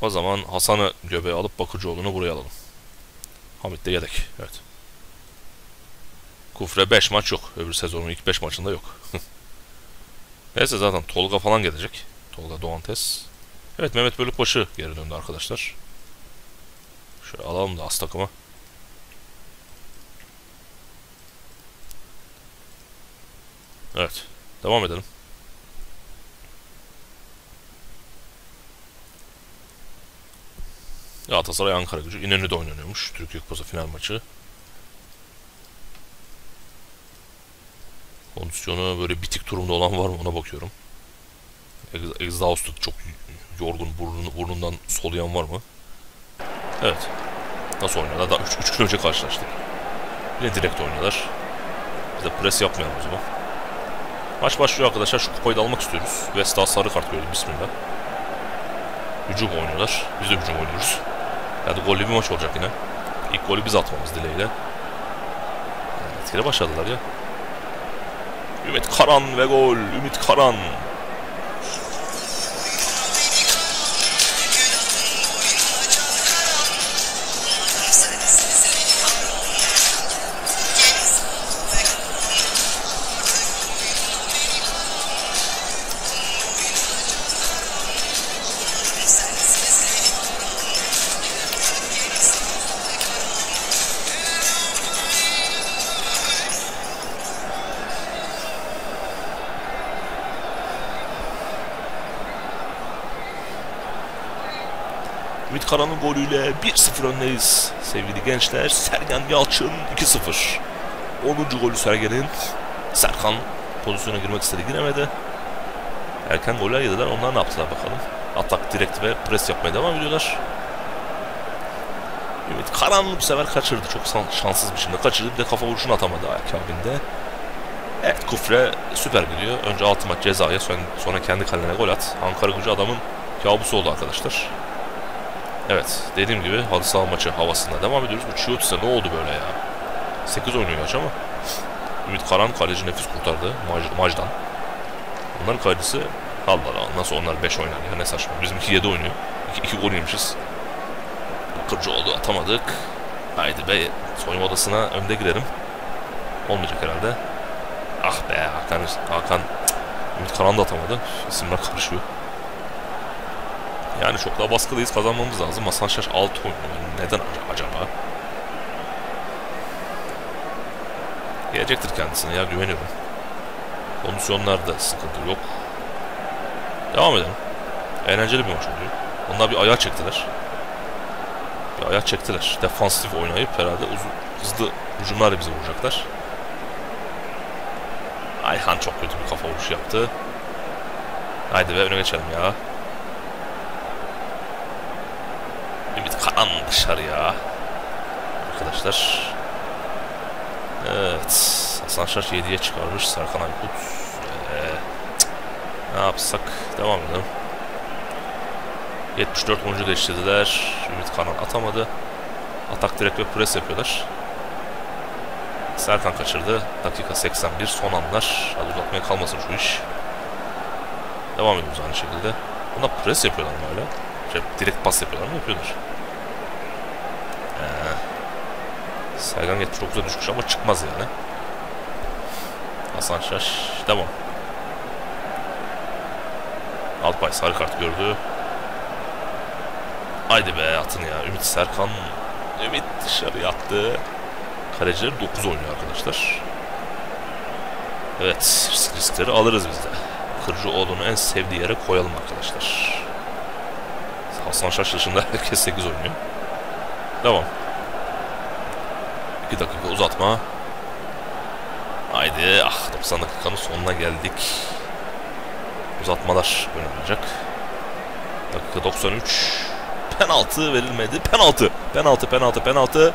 O zaman Hasan'ı göbeğe alıp Bakırcıoğlu'nu buraya alalım. Hamit de yedek. Evet. Kufre 5 maç yok. Öbür sezonun ilk 5 maçında yok. Neyse zaten Tolga falan gelecek. Tolga Doğantes. Evet, Mehmet Bölükbaşı geri döndü arkadaşlar. Şöyle alalım da as takıma. Evet. Devam edelim. Galatasaray Ankara Gücü. İnönü'de oynanıyormuş. Türkiye Kupası final maçı. Kondisyonu böyle bitik durumda olan var mı ona bakıyorum. Exhausted, çok yorgun, burnundan soluyan var mı? Evet. Nasıl oynadılar? Daha 3 gün önce karşılaştık. Yine direkt oynadılar. Biz de pres yapmayalım o zaman. Maç başlıyor arkadaşlar. Şu kupayı da almak istiyoruz. West daha sarı kart gördü. Bismillah. Hücum oynuyorlar. Biz de hücum oynuyoruz. Yani gollü bir maç olacak yine. İlk golü biz atmamız dileğiyle. Etkile başladılar ya. Ümit Karan ve gol. Ümit Karan. Ümit Karan'ın golüyle 1-0 öndeyiz sevgili gençler. Sergen Yalçın 2-0. 10. golü Sergen'in. Serkan pozisyona girmek istedi, giremedi. Erken goller yediler. Onlar ne yaptılar bakalım. Atak direkt ve pres yapmaya devam ediyorlar. Ümit Karan bu sefer kaçırdı. Çok şanssız bir şekilde kaçırdı. Bir de kafa vuruşunu atamadı akabinde. Evet, Kufre süper gidiyor. Önce 6 maç cezaya, sonra kendi kalene gol at. Ankara Gücü adamın kabusu oldu arkadaşlar. Evet, dediğim gibi halı saha maçı havasında devam ediyoruz. Bu Chiotis'e ne oldu böyle ya? 8 oynuyor maç ama. Ümit Karan kaleci nefis kurtardı Majdan. Onların kalecisi Allah Allah, nasıl onlar 5 oynar ya, ne saçma. Bizimki 7 oynuyor. 2 gol yemişiz. Bakırcıoğlu atamadık. Haydi be, soyunma odasına önde girelim. Olmayacak herhalde. Ah be, Hakan Ümit Karan da atamadı. İsimler karışıyor. Yani çok daha baskılıyız, kazanmamız lazım. Hasan Şaş 6 oynuyor. Neden acaba? Gelecektir kendisine ya, güveniyorum. Kondisyonlarda sıkıntı yok. Devam edelim. Eğlenceli bir maç oluyor. Onlar bir ayağa çektiler. Defansif oynayıp herhalde hızlı hücumlarla bize vuracaklar. Ayhan çok kötü bir kafa vuruşu yaptı. Haydi be, öne geçelim ya. Ümit Karan dışarıya. Arkadaşlar. Evet. Hasan Şaş 7'ye çıkarmış. Serkan Aykut. Ne yapsak? Devam edelim. 74 oyuncu değiştirdiler. Ümit Karan atamadı. Atak direkt ve pres yapıyorlar. Serkan kaçırdı. Dakika 81. Son anlar. Hadi uzatmaya kalmasın şu iş. Devam ediyoruz aynı şekilde. Buna pres yapıyorlar mı hala? Şey, direkt pas yapıyorlar mı? Yapıyorlar. Serkan 79'a düşmüş ama çıkmaz yani. Hasan Şaş. Devam. Alpay sarı kart gördü. Haydi be, atın ya. Ümit Serkan. Ümit dışarı attı. Kaleciler 9 oynuyor arkadaşlar. Evet, riskleri alırız biz de. Kırcıoğlu'nu en sevdiği yere koyalım arkadaşlar. Hasan Şaş dışında herkes 8 oynuyor. Devam. 2 dakika uzatma. Haydi, 90 dakikanın sonuna geldik. Uzatmalar oynanacak. Dakika 93. Penaltı verilmedi. Penaltı.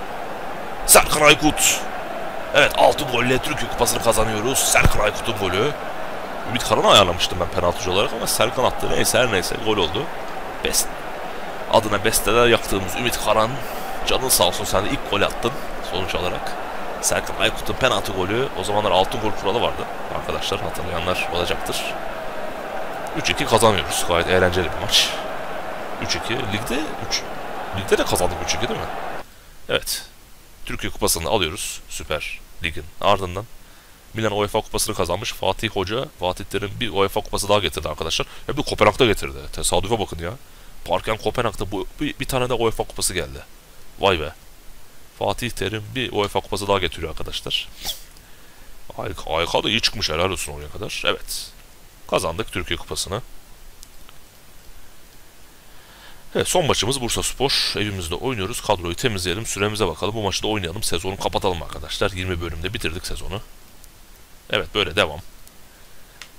Serkan Aykut. Evet, 6 golle Türkiye Kupası'nı kazanıyoruz. Serkan Aykut'un golü. Ümit Karan'ı ayarlamıştım ben penaltıcı olarak ama Serkan attı. Neyse, her neyse gol oldu. Best. Adına besteler yaktığımız Ümit Karan, canın sağ olsun, sen de ilk gol attın sonuç olarak. Serkan Aykut'un penaltı golü. O zamanlar altın gol kuralı vardı arkadaşlar, hatırlayanlar olacaktır. 3-2 kazanıyoruz. Gayet eğlenceli bir maç. 3-2 ligde de kazandık 3-2 değil mi? Evet. Türkiye Kupası'nı alıyoruz Süper Lig'in ardından. Milan UEFA Kupası'nı kazanmış. Fatih Hoca, Fatih Terim bir UEFA Kupası daha getirdi arkadaşlar. Hem de Kopenhag'da getirdi. Tesadüfe bakın ya. Parken Kopenhag'da bir tane de UEFA Kupası geldi. Vay be. Fatih Terim bir UEFA Kupası daha getiriyor arkadaşlar. AYK da iyi çıkmış, helal olsun oraya kadar. Evet. Kazandık Türkiye Kupası'nı. Evet, son maçımız Bursaspor. Evimizde oynuyoruz. Kadroyu temizleyelim. Süremize bakalım. Bu maçı da oynayalım. Sezonu kapatalım arkadaşlar. 20 bölümde bitirdik sezonu. Evet, böyle devam.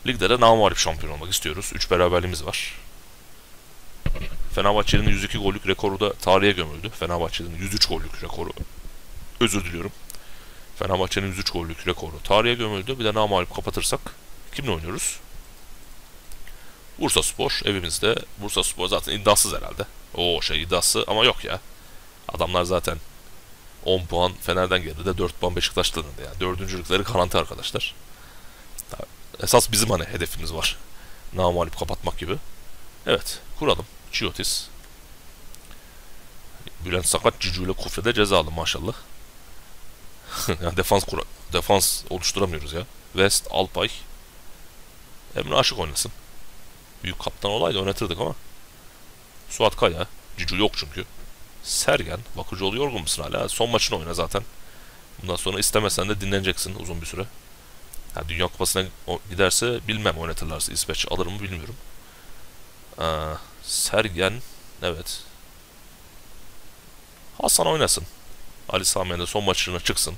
Ligde de namalip şampiyon olmak istiyoruz. 3 beraberliğimiz var. Fenerbahçe'nin 102 gollük rekoru da tarihe gömüldü. Fenerbahçe'nin 103 gollük rekoru. Özür diliyorum. Fenerbahçe'nin 103 gollük rekoru tarihe gömüldü. Bir de namalip kapatırsak kimle oynuyoruz? Bursaspor evimizde. Bursaspor zaten iddiasız herhalde. İddiası ama yok ya. Adamlar zaten 10 puan Fener'den geride, 4 puan Beşiktaş'tan yani. Dördüncülükleri garanti arkadaşlar. Esas bizim hani hedefimiz var. Namalip kapatmak gibi. Evet, kuralım. Chiotis. Bülent sakat, Cicu ile Kufre'de cezalı maşallah. Yani defans oluşturamıyoruz ya. West, Alpay. Emre aşık oynasın. Büyük kaptan olaydı, oynatırdık ama. Suat Kaya. Cicu yok çünkü. Sergen. Bakırcıoğlu, yorgun musun hala? Son maçını oyna zaten. Bundan sonra istemesen de dinleneceksin uzun bir süre. Yani Dünya Kupası'na giderse bilmem, oynatırlarsa İsveç alır mı bilmiyorum. Sergen. Evet. Hasan oynasın. Ali Sami'nin de son maçına çıksın.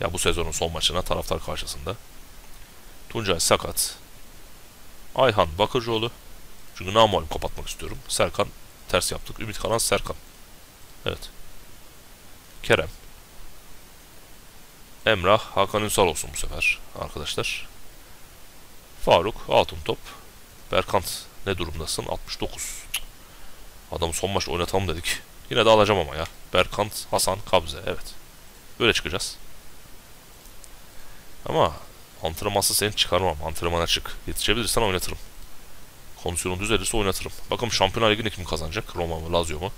Ya bu sezonun son maçına taraftar karşısında. Tuncay sakat. Ayhan Bakırcıoğlu. Çünkü namalum kapatmak istiyorum. Serkan ters yaptık. Ümit Karan, Serkan. Evet. Kerem. Emrah, Hakan Ünsal olsun bu sefer arkadaşlar. Faruk, Altıntop. Berkant ne durumdasın? 69. Adamı son maçta oynatalım dedik. Yine de alacağım ama ya. Berkant, Hasan, Kabze. Evet. Böyle çıkacağız. Ama antrenmansız seni çıkarmam. Antrenmana çık. Yetişebilirsen oynatırım. Kondisyonun düzelirse oynatırım. Bakalım Şampiyonlar Ligi'ni kim kazanacak? Roma mı, Lazio mu?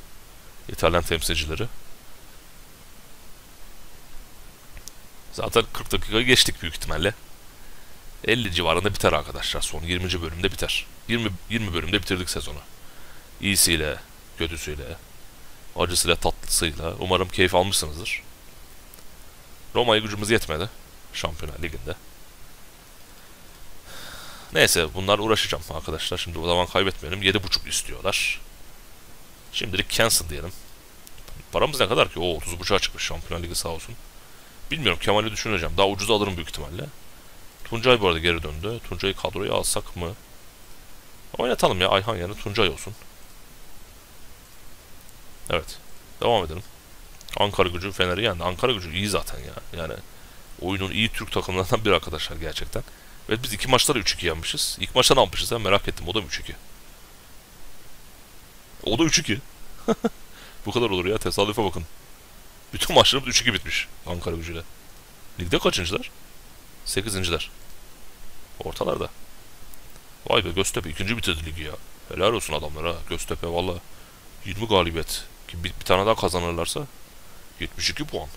İtalyan temsilcileri. Zaten 40 dakikayı geçtik büyük ihtimalle. 50 civarında biter arkadaşlar. Son 20. bölümde biter. 20 bölümde bitirdik sezonu. İyisiyle, kötüsüyle, acısıyla, tatlısıyla. Umarım keyif almışsınızdır. Roma'ya gücümüz yetmedi. Şampiyonlar Ligi'nde. Neyse, bunlarla uğraşacağım arkadaşlar. Şimdi o zaman kaybetmeyelim. 7.5 istiyorlar. Şimdilik cancel diyelim. Paramız ne kadar ki? Oo, 30.5'a çıkmış Şampiyonlar Ligi sağ olsun. Bilmiyorum, Kemal'i düşüneceğim. Daha ucuza alırım büyük ihtimalle. Tuncay bu arada geri döndü. Tuncay'ı kadroya alsak mı? Oynatalım ya, Ayhan yerine Tuncay olsun. Evet. Devam edelim. Ankara Gücü Fener'i yendi. Ankara Gücü iyi zaten ya. Yani oyunun iyi Türk takımlarından biri arkadaşlar gerçekten. Ve biz iki maçta da 3-2 yenmişiz. İlk maçta ne yapmışız ya? Merak ettim. O da 3-2. O da 3-2. Bu kadar olur ya. Tesadüfe bakın. Bütün maçlarımız 3-2 bitmiş Ankara Gücü'yle. Ligde kaçıncılar? 8.'ler. Ortalarda. Vay be, Göztepe 2. bitirdi ligi ya. Helal olsun adamlara. Göztepe valla 20 galibiyet. Bir tane daha kazanırlarsa 72 puan.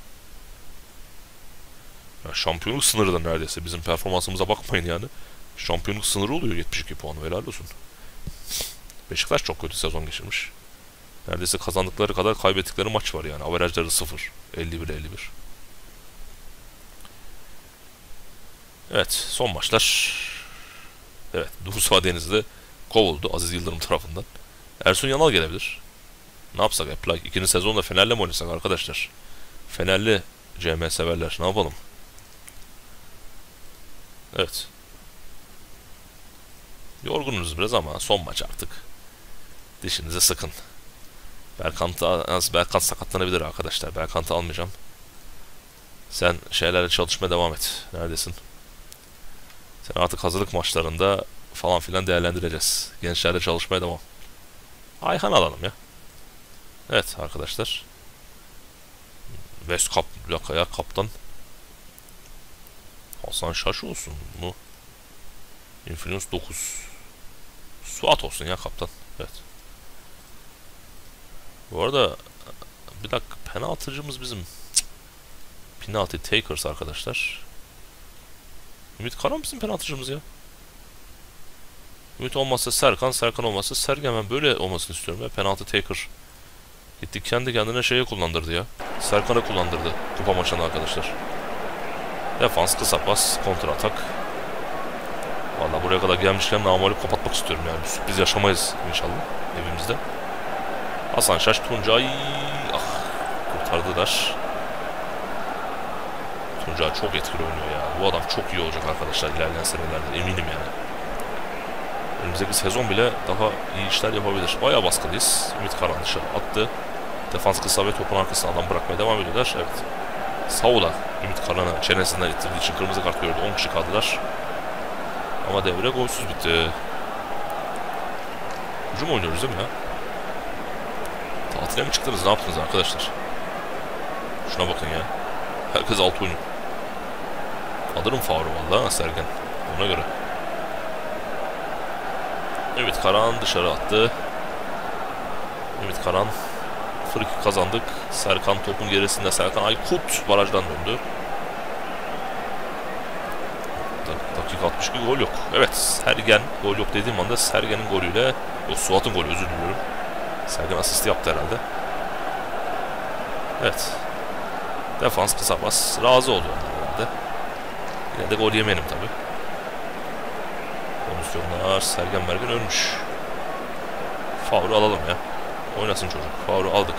Ya şampiyonluk sınırı da neredeyse. Bizim performansımıza bakmayın yani. Şampiyonluk sınırı oluyor 72 puan. Helal olsun. Beşiktaş çok kötü sezon geçirmiş. Neredeyse kazandıkları kadar kaybettikleri maç var yani. Averajları 0. 51-51. Evet, son maçlar. Evet, Dursa Denizli kovuldu Aziz Yıldırım tarafından. Ersun Yanal gelebilir. Ne yapsak hep? Like, ikinci sezonda Fener'le mi oynasak arkadaşlar? Fener'li CM severler. Ne yapalım? Evet. Yorgunuz biraz ama son maç artık. Dişinize sıkın. Berkant sakatlanabilir arkadaşlar. Berkant'ı almayacağım. Sen şeylerle çalışmaya devam et. Neredesin? Sen artık hazırlık maçlarında falan filan değerlendireceğiz. Gençlerle çalışmaya devam. Ayhan alalım ya. Evet arkadaşlar. West Lakaya kaptan. Hasan Şaş olsun mu? Influence 9. Suat olsun ya kaptan. Evet. Bu arada bir dakika, penaltıcımız bizim. Penalty takers arkadaşlar. Ümit Karan bizim penaltıcımız ya. Ümit olmazsa Serkan, Serkan olmazsa Sergen. Ben böyle olmasını istiyorum ya. Penalty taker. Gittik kendi kendine şeye kullandırdı ya. Serkan'a kullandırdı kupa maçında arkadaşlar. Defans, kısa pas, kontra atak. Valla buraya kadar gelmişken namalip kapatmak istiyorum yani. Bir sürpriz yaşamayız inşallah evimizde. Hasan Şaş, Tuncay. Ah, kurtardılar. Tuncay çok etkili oynuyor ya. Bu adam çok iyi olacak arkadaşlar ilerleyen senelerde, eminim yani. Önümüzdeki sezon bile daha iyi işler yapabilir. Bayağı baskılıyız. Ümit Karan dışarı attı. Defans kısa ve topun arkasına adam bırakmaya devam ediyorlar. Evet. Saula Ümit Karan'ı çenesinden ittirdiği için kırmızı kart gördü. 10 kişi kaldılar. Ama devre golsüz bitti. Hücum oynuyoruz değil mi ya? Tatile mi çıktınız? Ne yaptınız arkadaşlar? Şuna bakın ya. Herkes 6 oynuyor. Alırım Faruk valla Sergen. Ona göre. Ümit Karan dışarı attı. Ümit Karan. Frikik kazandık. Serkan topun gerisinde. Serkan Aykut barajdan döndü. Dakika 62, gol yok. Evet, Sergen gol yok dediğim anda Sergen'in golüyle, o Suat'ın golü, özür diliyorum. Sergen asisti yaptı herhalde. Evet. Defans kısa pas. Razı oldu onlar herhalde. Yine de gol yemeyelim tabi. Kondisyonlar. Sergen Bergen ölmüş. Favru alalım ya. Oynasın çocuk. Favru aldık.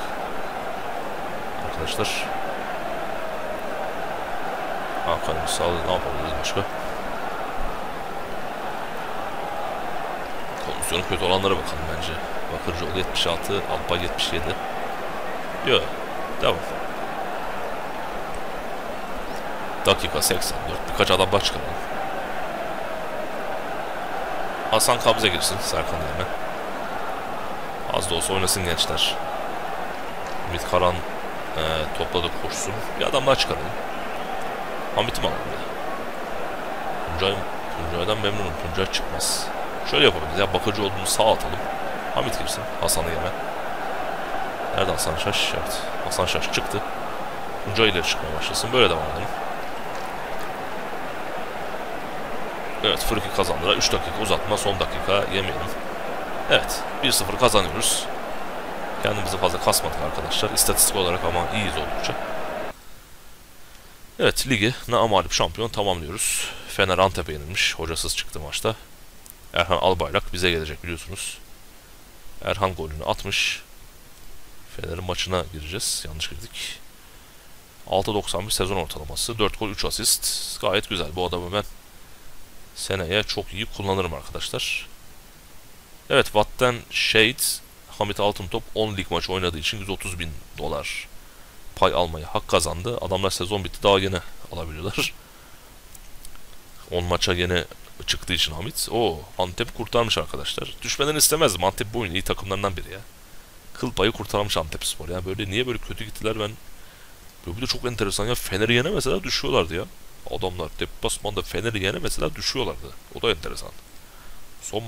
arkadaşlar. Hakan Ünsal ne yapabiliriz başka? Kondisyonu kötü olanlara bakalım bence. Bakırcıoğlu 76, Alpay 77. Yok. Tamam. Dakika 84. Birkaç adam baş çıkalım. Hasan Kabze girsin Serkan yerine. Az da olsa oynasın gençler. Ümit Karan topladı koşsun. Bir adam daha çıkaralım. Hamit'i mi alalım ya? Tuncay'dan memnunum. Tuncay çıkmaz. Şöyle yapabiliriz ya. Bakıcı olduğunu sağa atalım. Hamit girsin. Hasan'ı yeme. Nerede Hasan Şaş? Evet. Hasan Şaş çıktı. Tuncay ile çıkmaya başlasın. Böyle devam edelim. Evet. Fırkı kazandıra. 3 dakika uzatma. Son dakika yemeyelim. Evet. 1-0 kazanıyoruz. Kendimizi fazla kasmadık arkadaşlar. İstatistik olarak ama iyiyiz oldukça. Evet. Ligi namalip şampiyon tamamlıyoruz. Fener Antep'e yenilmiş. Hocasız çıktı maçta. Erhan Albayrak bize gelecek biliyorsunuz. Erhan golünü atmış. Fener'in maçına gireceğiz. Yanlış girdik. 6.91 sezon ortalaması. 4 gol 3 asist. Gayet güzel. Bu adamı ben seneye çok iyi kullanırım arkadaşlar. Evet, Watt'ten Shade, Hamit Altıntop 10 lig maçı oynadığı için $130.000 pay almayı hak kazandı. Adamlar sezon bitti, daha yeni alabiliyorlar. 10 maça yeni çıktığı için Hamit. Oo, Antep kurtarmış arkadaşlar. Düşmeden istemezdim. Antep bu oyunun iyi takımlarından biri ya. Kıl payı kurtarmış Antepspor. Yani böyle niye böyle kötü gittiler ben. Böyle bir de çok enteresan ya. Fener'i yenemeseler düşüyorlardı ya. Adamlar deplasmanda Fener'i yenemeseler düşüyorlardı. O da enteresan. Son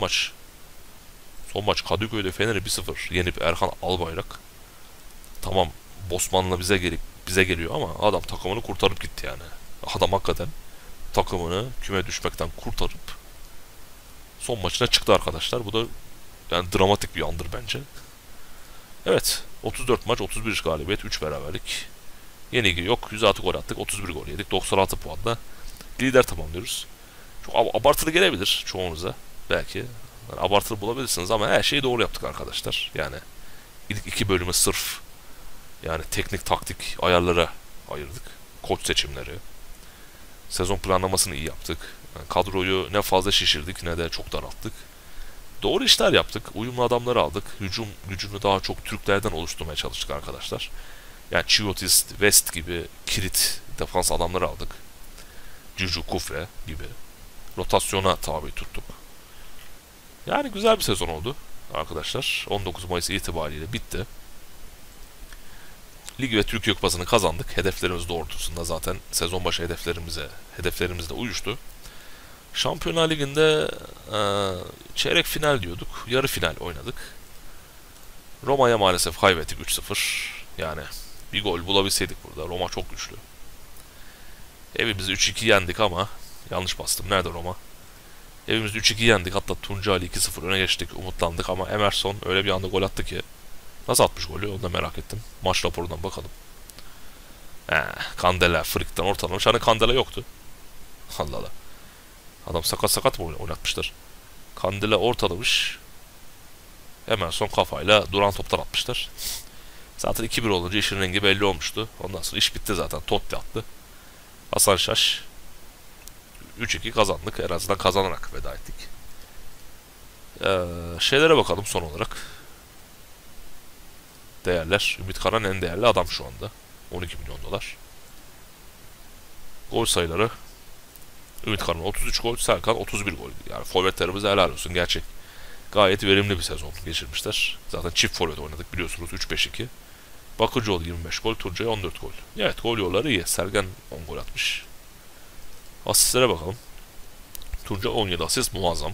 maç Kadıköy'de Fener'i 1-0 yenip Erhan Albayrak. Tamam, Bosman'la bize geliyor ama adam takımını kurtarıp gitti yani. Adam hakikaten takımını küme düşmekten kurtarıp son maçına çıktı arkadaşlar. Bu da yani dramatik bir andır bence. Evet, 34 maç 31 galibiyet 3 beraberlik. Yenilgi yok. 106 gol attık, 31 gol yedik, 96 puanla lider tamamlıyoruz. Çok abartılı gelebilir çoğunuza belki. Yani abartılı bulabilirsiniz ama her şeyi doğru yaptık arkadaşlar. Yani ilk iki bölümü sırf yani teknik taktik ayarlara ayırdık. Koç seçimleri. Sezon planlamasını iyi yaptık. Yani kadroyu ne fazla şişirdik ne de çok daralttık. Doğru işler yaptık. Uyumlu adamları aldık. Hücum gücünü daha çok Türklerden oluşturmaya çalıştık arkadaşlar. Yani Chiotis, West gibi kilit defans adamları aldık. Cicu, Kufre gibi. Rotasyona tabi tuttuk. Yani güzel bir sezon oldu arkadaşlar. 19 Mayıs itibariyle bitti. Lig ve Türkiye Kupası'nı kazandık. Hedeflerimiz doğrultusunda zaten sezon başı hedeflerimizle uyuştu. Şampiyonlar Ligi'nde çeyrek final diyorduk. Yarı final oynadık. Roma'ya maalesef kaybettik 3-0. Yani bir gol bulabilseydik burada. Roma çok güçlü. Evimizi 3-2 yendik ama yanlış bastım. Nerede Roma? Evimizde 3-2 yendik. Hatta Tuncay'la 2-0 öne geçtik. Umutlandık ama Emerson öyle bir anda gol attı ki. Nasıl atmış golü? Onu da merak ettim. Maç raporundan bakalım. Kandela frikten ortalamış. Hani Kandela yoktu. Allah Allah. Adam sakat mı oynatmışlar? Kandela ortalamış. Emerson kafayla duran toptan atmışlar. Zaten 2-1 olunca işin rengi belli olmuştu. Ondan sonra iş bitti zaten. Totti attı. Hasan Şaş. 3-2 kazandık. En azından kazanarak veda ettik. Şeylere bakalım son olarak. Değerler. Ümit Karan en değerli adam şu anda. $12 milyon. Gol sayıları. Ümit Karan 33 gol. Serkan 31 gol. Yani forvetlerimize helal olsun. Gerçek. Gayet verimli bir sezon geçirmişler. Zaten çift forvet oynadık biliyorsunuz. 3-5-2. Bakırcıoğlu 25 gol. Tuncay 14 gol. Evet, gol yolları iyi. Sergen 10 gol atmış. Asistlere bakalım. Tunca 17 asist muazzam.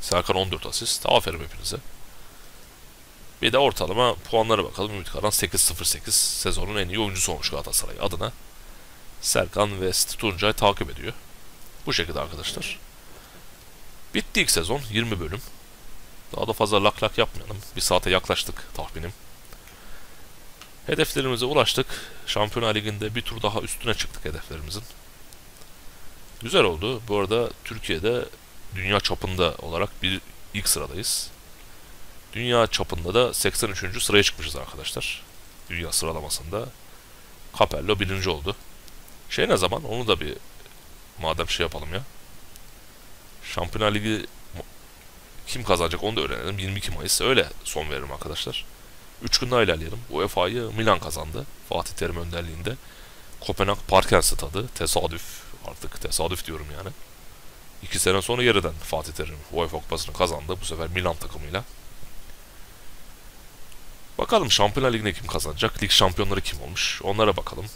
Serkan 14 asist. Aferin hepinize. Bir de ortalama puanlara bakalım. Ümit Karan 8.08. Sezonun en iyi oyuncusu olmuş Galatasaray adına. Serkan, West, Tuncay takip ediyor. Bu şekilde arkadaşlar. Bitti ilk sezon. 20 bölüm. Daha da fazla lak yapmayalım. Bir saate yaklaştık tahminim. Hedeflerimize ulaştık. Şampiyonlar Ligi'nde bir tur daha üstüne çıktık hedeflerimizin. Güzel oldu. Bu arada Türkiye'de dünya çapında olarak ilk sıradayız. Dünya çapında da 83. sıraya çıkmışız arkadaşlar. Dünya sıralamasında. Capello birinci oldu. Şey ne zaman? Onu da bir madem şey yapalım ya. Şampiyonlar Ligi kim kazanacak onu da öğrenelim. 22 Mayıs öyle son veririm arkadaşlar. 3 gün daha ilerleyelim. UEFA'yı Milan kazandı. Fatih Terim önderliğinde. Kopenhag Parken Stadı. Tesadüf. Artık tesadüf diyorum yani. 2 sene sonra yeriden Fatih Terim UEFA Kupası'nı kazandı. Bu sefer Milan takımıyla. Bakalım Şampiyonlar Ligi'ne kim kazanacak? Lig şampiyonları kim olmuş? Onlara bakalım.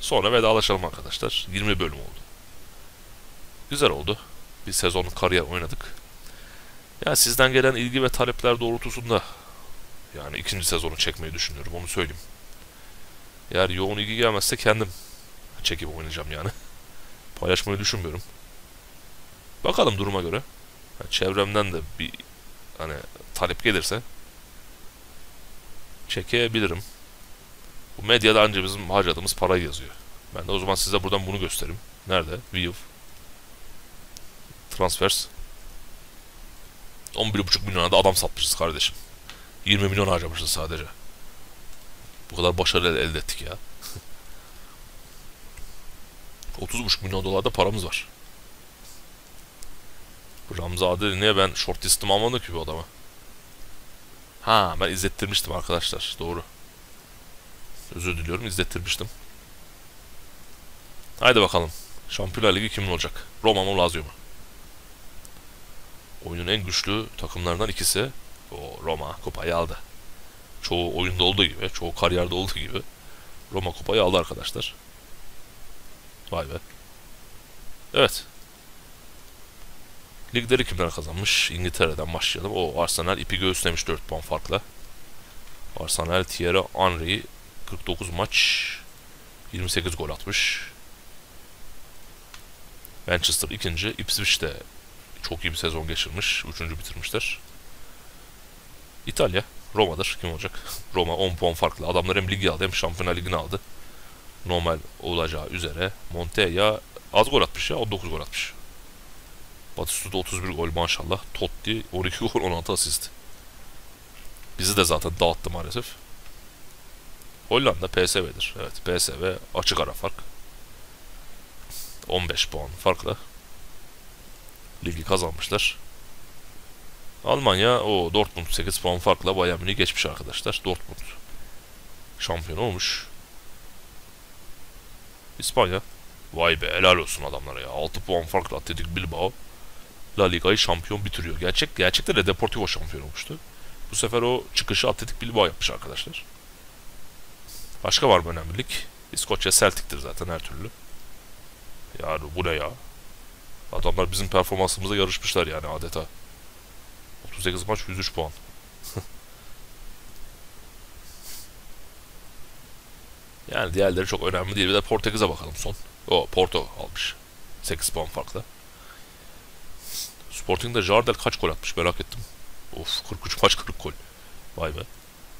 Sonra vedalaşalım arkadaşlar. 20 bölüm oldu. Güzel oldu. Bir sezonun kariyer oynadık. Yani sizden gelen ilgi ve talepler doğrultusunda yani ikinci sezonu çekmeyi düşünüyorum. Onu söyleyeyim. Eğer yoğun ilgi gelmezse kendim çekip oynayacağım yani. Paylaşmayı düşünmüyorum. Bakalım duruma göre. Yani çevremden de bir hani talep gelirse çekebilirim. Bu medyada ancak bizim harcadığımız para yazıyor. Ben de o zaman size buradan bunu göstereyim. Nerede? View. Transfers. 11,5 milyona da adam satmışız kardeşim. 20 milyon harcamışız sadece. Bu kadar başarı elde ettik ya. 30,5 milyon dolarda paramız var. Ramza Adeli niye ben short listimi almadım ki bu adama? Ha ben izlettirmiştim arkadaşlar. Doğru. Özür diliyorum izlettirmiştim. Haydi bakalım. Şampiyonlar Ligi kimin olacak? Roma mı Lazio mu? Oyunun en güçlü takımlarından ikisi. O Roma kupayı aldı. Çoğu oyunda olduğu gibi, çoğu kariyerde olduğu gibi Roma kupayı aldı arkadaşlar. Vay be. Evet. Ligleri kimler kazanmış? İngiltere'den başlayalım. O Arsenal ipi göğüslemiş 4 puan farkla. Arsenal Thierry Henry 49 maç 28 gol atmış. Manchester ikinci. Ipswich'te çok iyi bir sezon geçirmiş. 3. bitirmişler. İtalya. Roma'dır. Kim olacak? Roma 10 puan farklı. Adamlar hem ligi aldı hem Şampiyonlar Ligi'ni aldı. Normal olacağı üzere. Montella az gol atmış ya. 19 gol atmış. Batistuta 31 gol maşallah. Totti 12 gol 16 asist. Bizi de zaten dağıttı maalesef. Hollanda PSV'dir. Evet PSV açık ara fark. 15 puan farklı. Ligi kazanmışlar. Almanya o Dortmund 8 puan farkla Bayern Münih'i geçmiş arkadaşlar. Dortmund şampiyon olmuş. İspanya. Vay be helal olsun adamlara ya. 6 puan farkla Athletic Bilbao La Liga'yı şampiyon bitiriyor. Gerçekten de Deportivo şampiyon olmuştu. Bu sefer o çıkışı Athletic Bilbao yapmış arkadaşlar. Başka var mı önemlilik? İskoçya Celtic'tir zaten her türlü. Yani bu ne ya? Adamlar bizim performansımıza yarışmışlar yani adeta. 38 maç 103 puan. Yani diğerleri çok önemli değil. Bir de Portekiz'e bakalım son. O Porto almış. 8 puan farklı. Sporting'de Jardel kaç gol atmış merak ettim. Of 43 maç 40 gol. Vay be.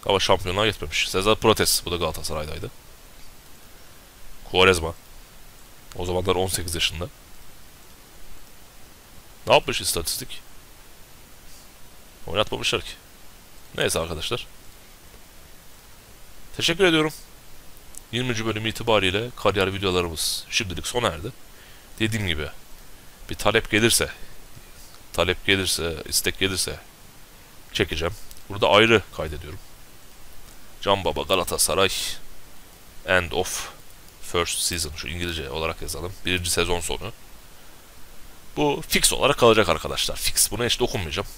Ama şampiyonluğa yetmemiş. Cesar Prates. Bu da Galatasaray'daydı. Quaresma. O zamanlar 18 yaşında. Ne yapmış istatistik? Oynatmamışlar ki. Neyse arkadaşlar. Teşekkür ediyorum. 20. bölüm itibariyle kariyer videolarımız şimdilik sona erdi. Dediğim gibi bir talep gelirse, istek gelirse çekeceğim. Burada ayrı kaydediyorum. Can Baba Galatasaray End of First Season. Şu İngilizce olarak yazalım. 1. sezon sonu. Bu fix olarak kalacak arkadaşlar. Fix. Buna hiç dokunmayacağım.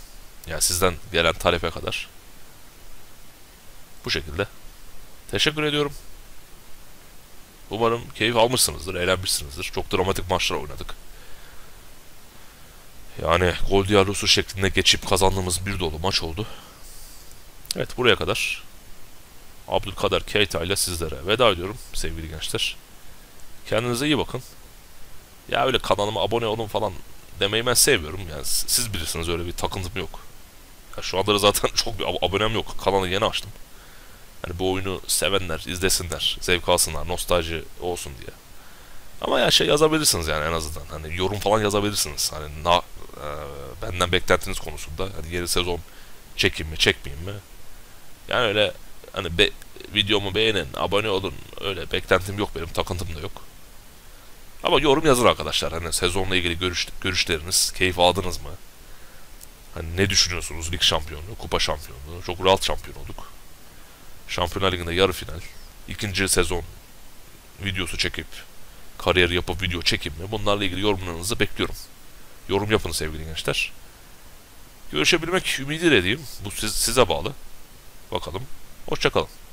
Yani sizden gelen talepe kadar. Bu şekilde. Teşekkür ediyorum. Umarım keyif almışsınızdır, eğlenmişsinizdir. Çok dramatik maçlar oynadık. Yani gol diyalosu şeklinde geçip kazandığımız bir dolu maç oldu. Evet buraya kadar. Abdülkader Keita ile sizlere veda ediyorum sevgili gençler. Kendinize iyi bakın. Ya öyle kanalıma abone olun falan demeyi ben sevmiyorum. Yani siz bilirsiniz öyle bir takıntım yok. Ya şu anda zaten çok bir abonem yok. Kanalı yeni açtım. Yani bu oyunu sevenler, izlesinler, zevk alsınlar, nostalji olsun diye. Ama ya şey yazabilirsiniz yani en azından. Hani yorum falan yazabilirsiniz. Hani benden beklentiniz konusunda. Hani yeni sezon çekeyim mi, çekmeyeyim mi? Yani öyle hani videomu beğenin, abone olun, öyle beklentim yok, benim takıntım da yok. Ama yorum yazın arkadaşlar, hani sezonla ilgili görüşleriniz, keyif aldınız mı? Hani ne düşünüyorsunuz? Lig şampiyonluğu, kupa şampiyonluğu, çok rahat şampiyon olduk. Şampiyonlar Ligi'nde yarı final, ikinci sezon videosu çekip, kariyer yapıp video çekip mi? Bunlarla ilgili yorumlarınızı bekliyorum. Yorum yapın sevgili gençler. Görüşebilmek ümidiyle diyeyim. Bu size bağlı. Bakalım. Hoşça kalın.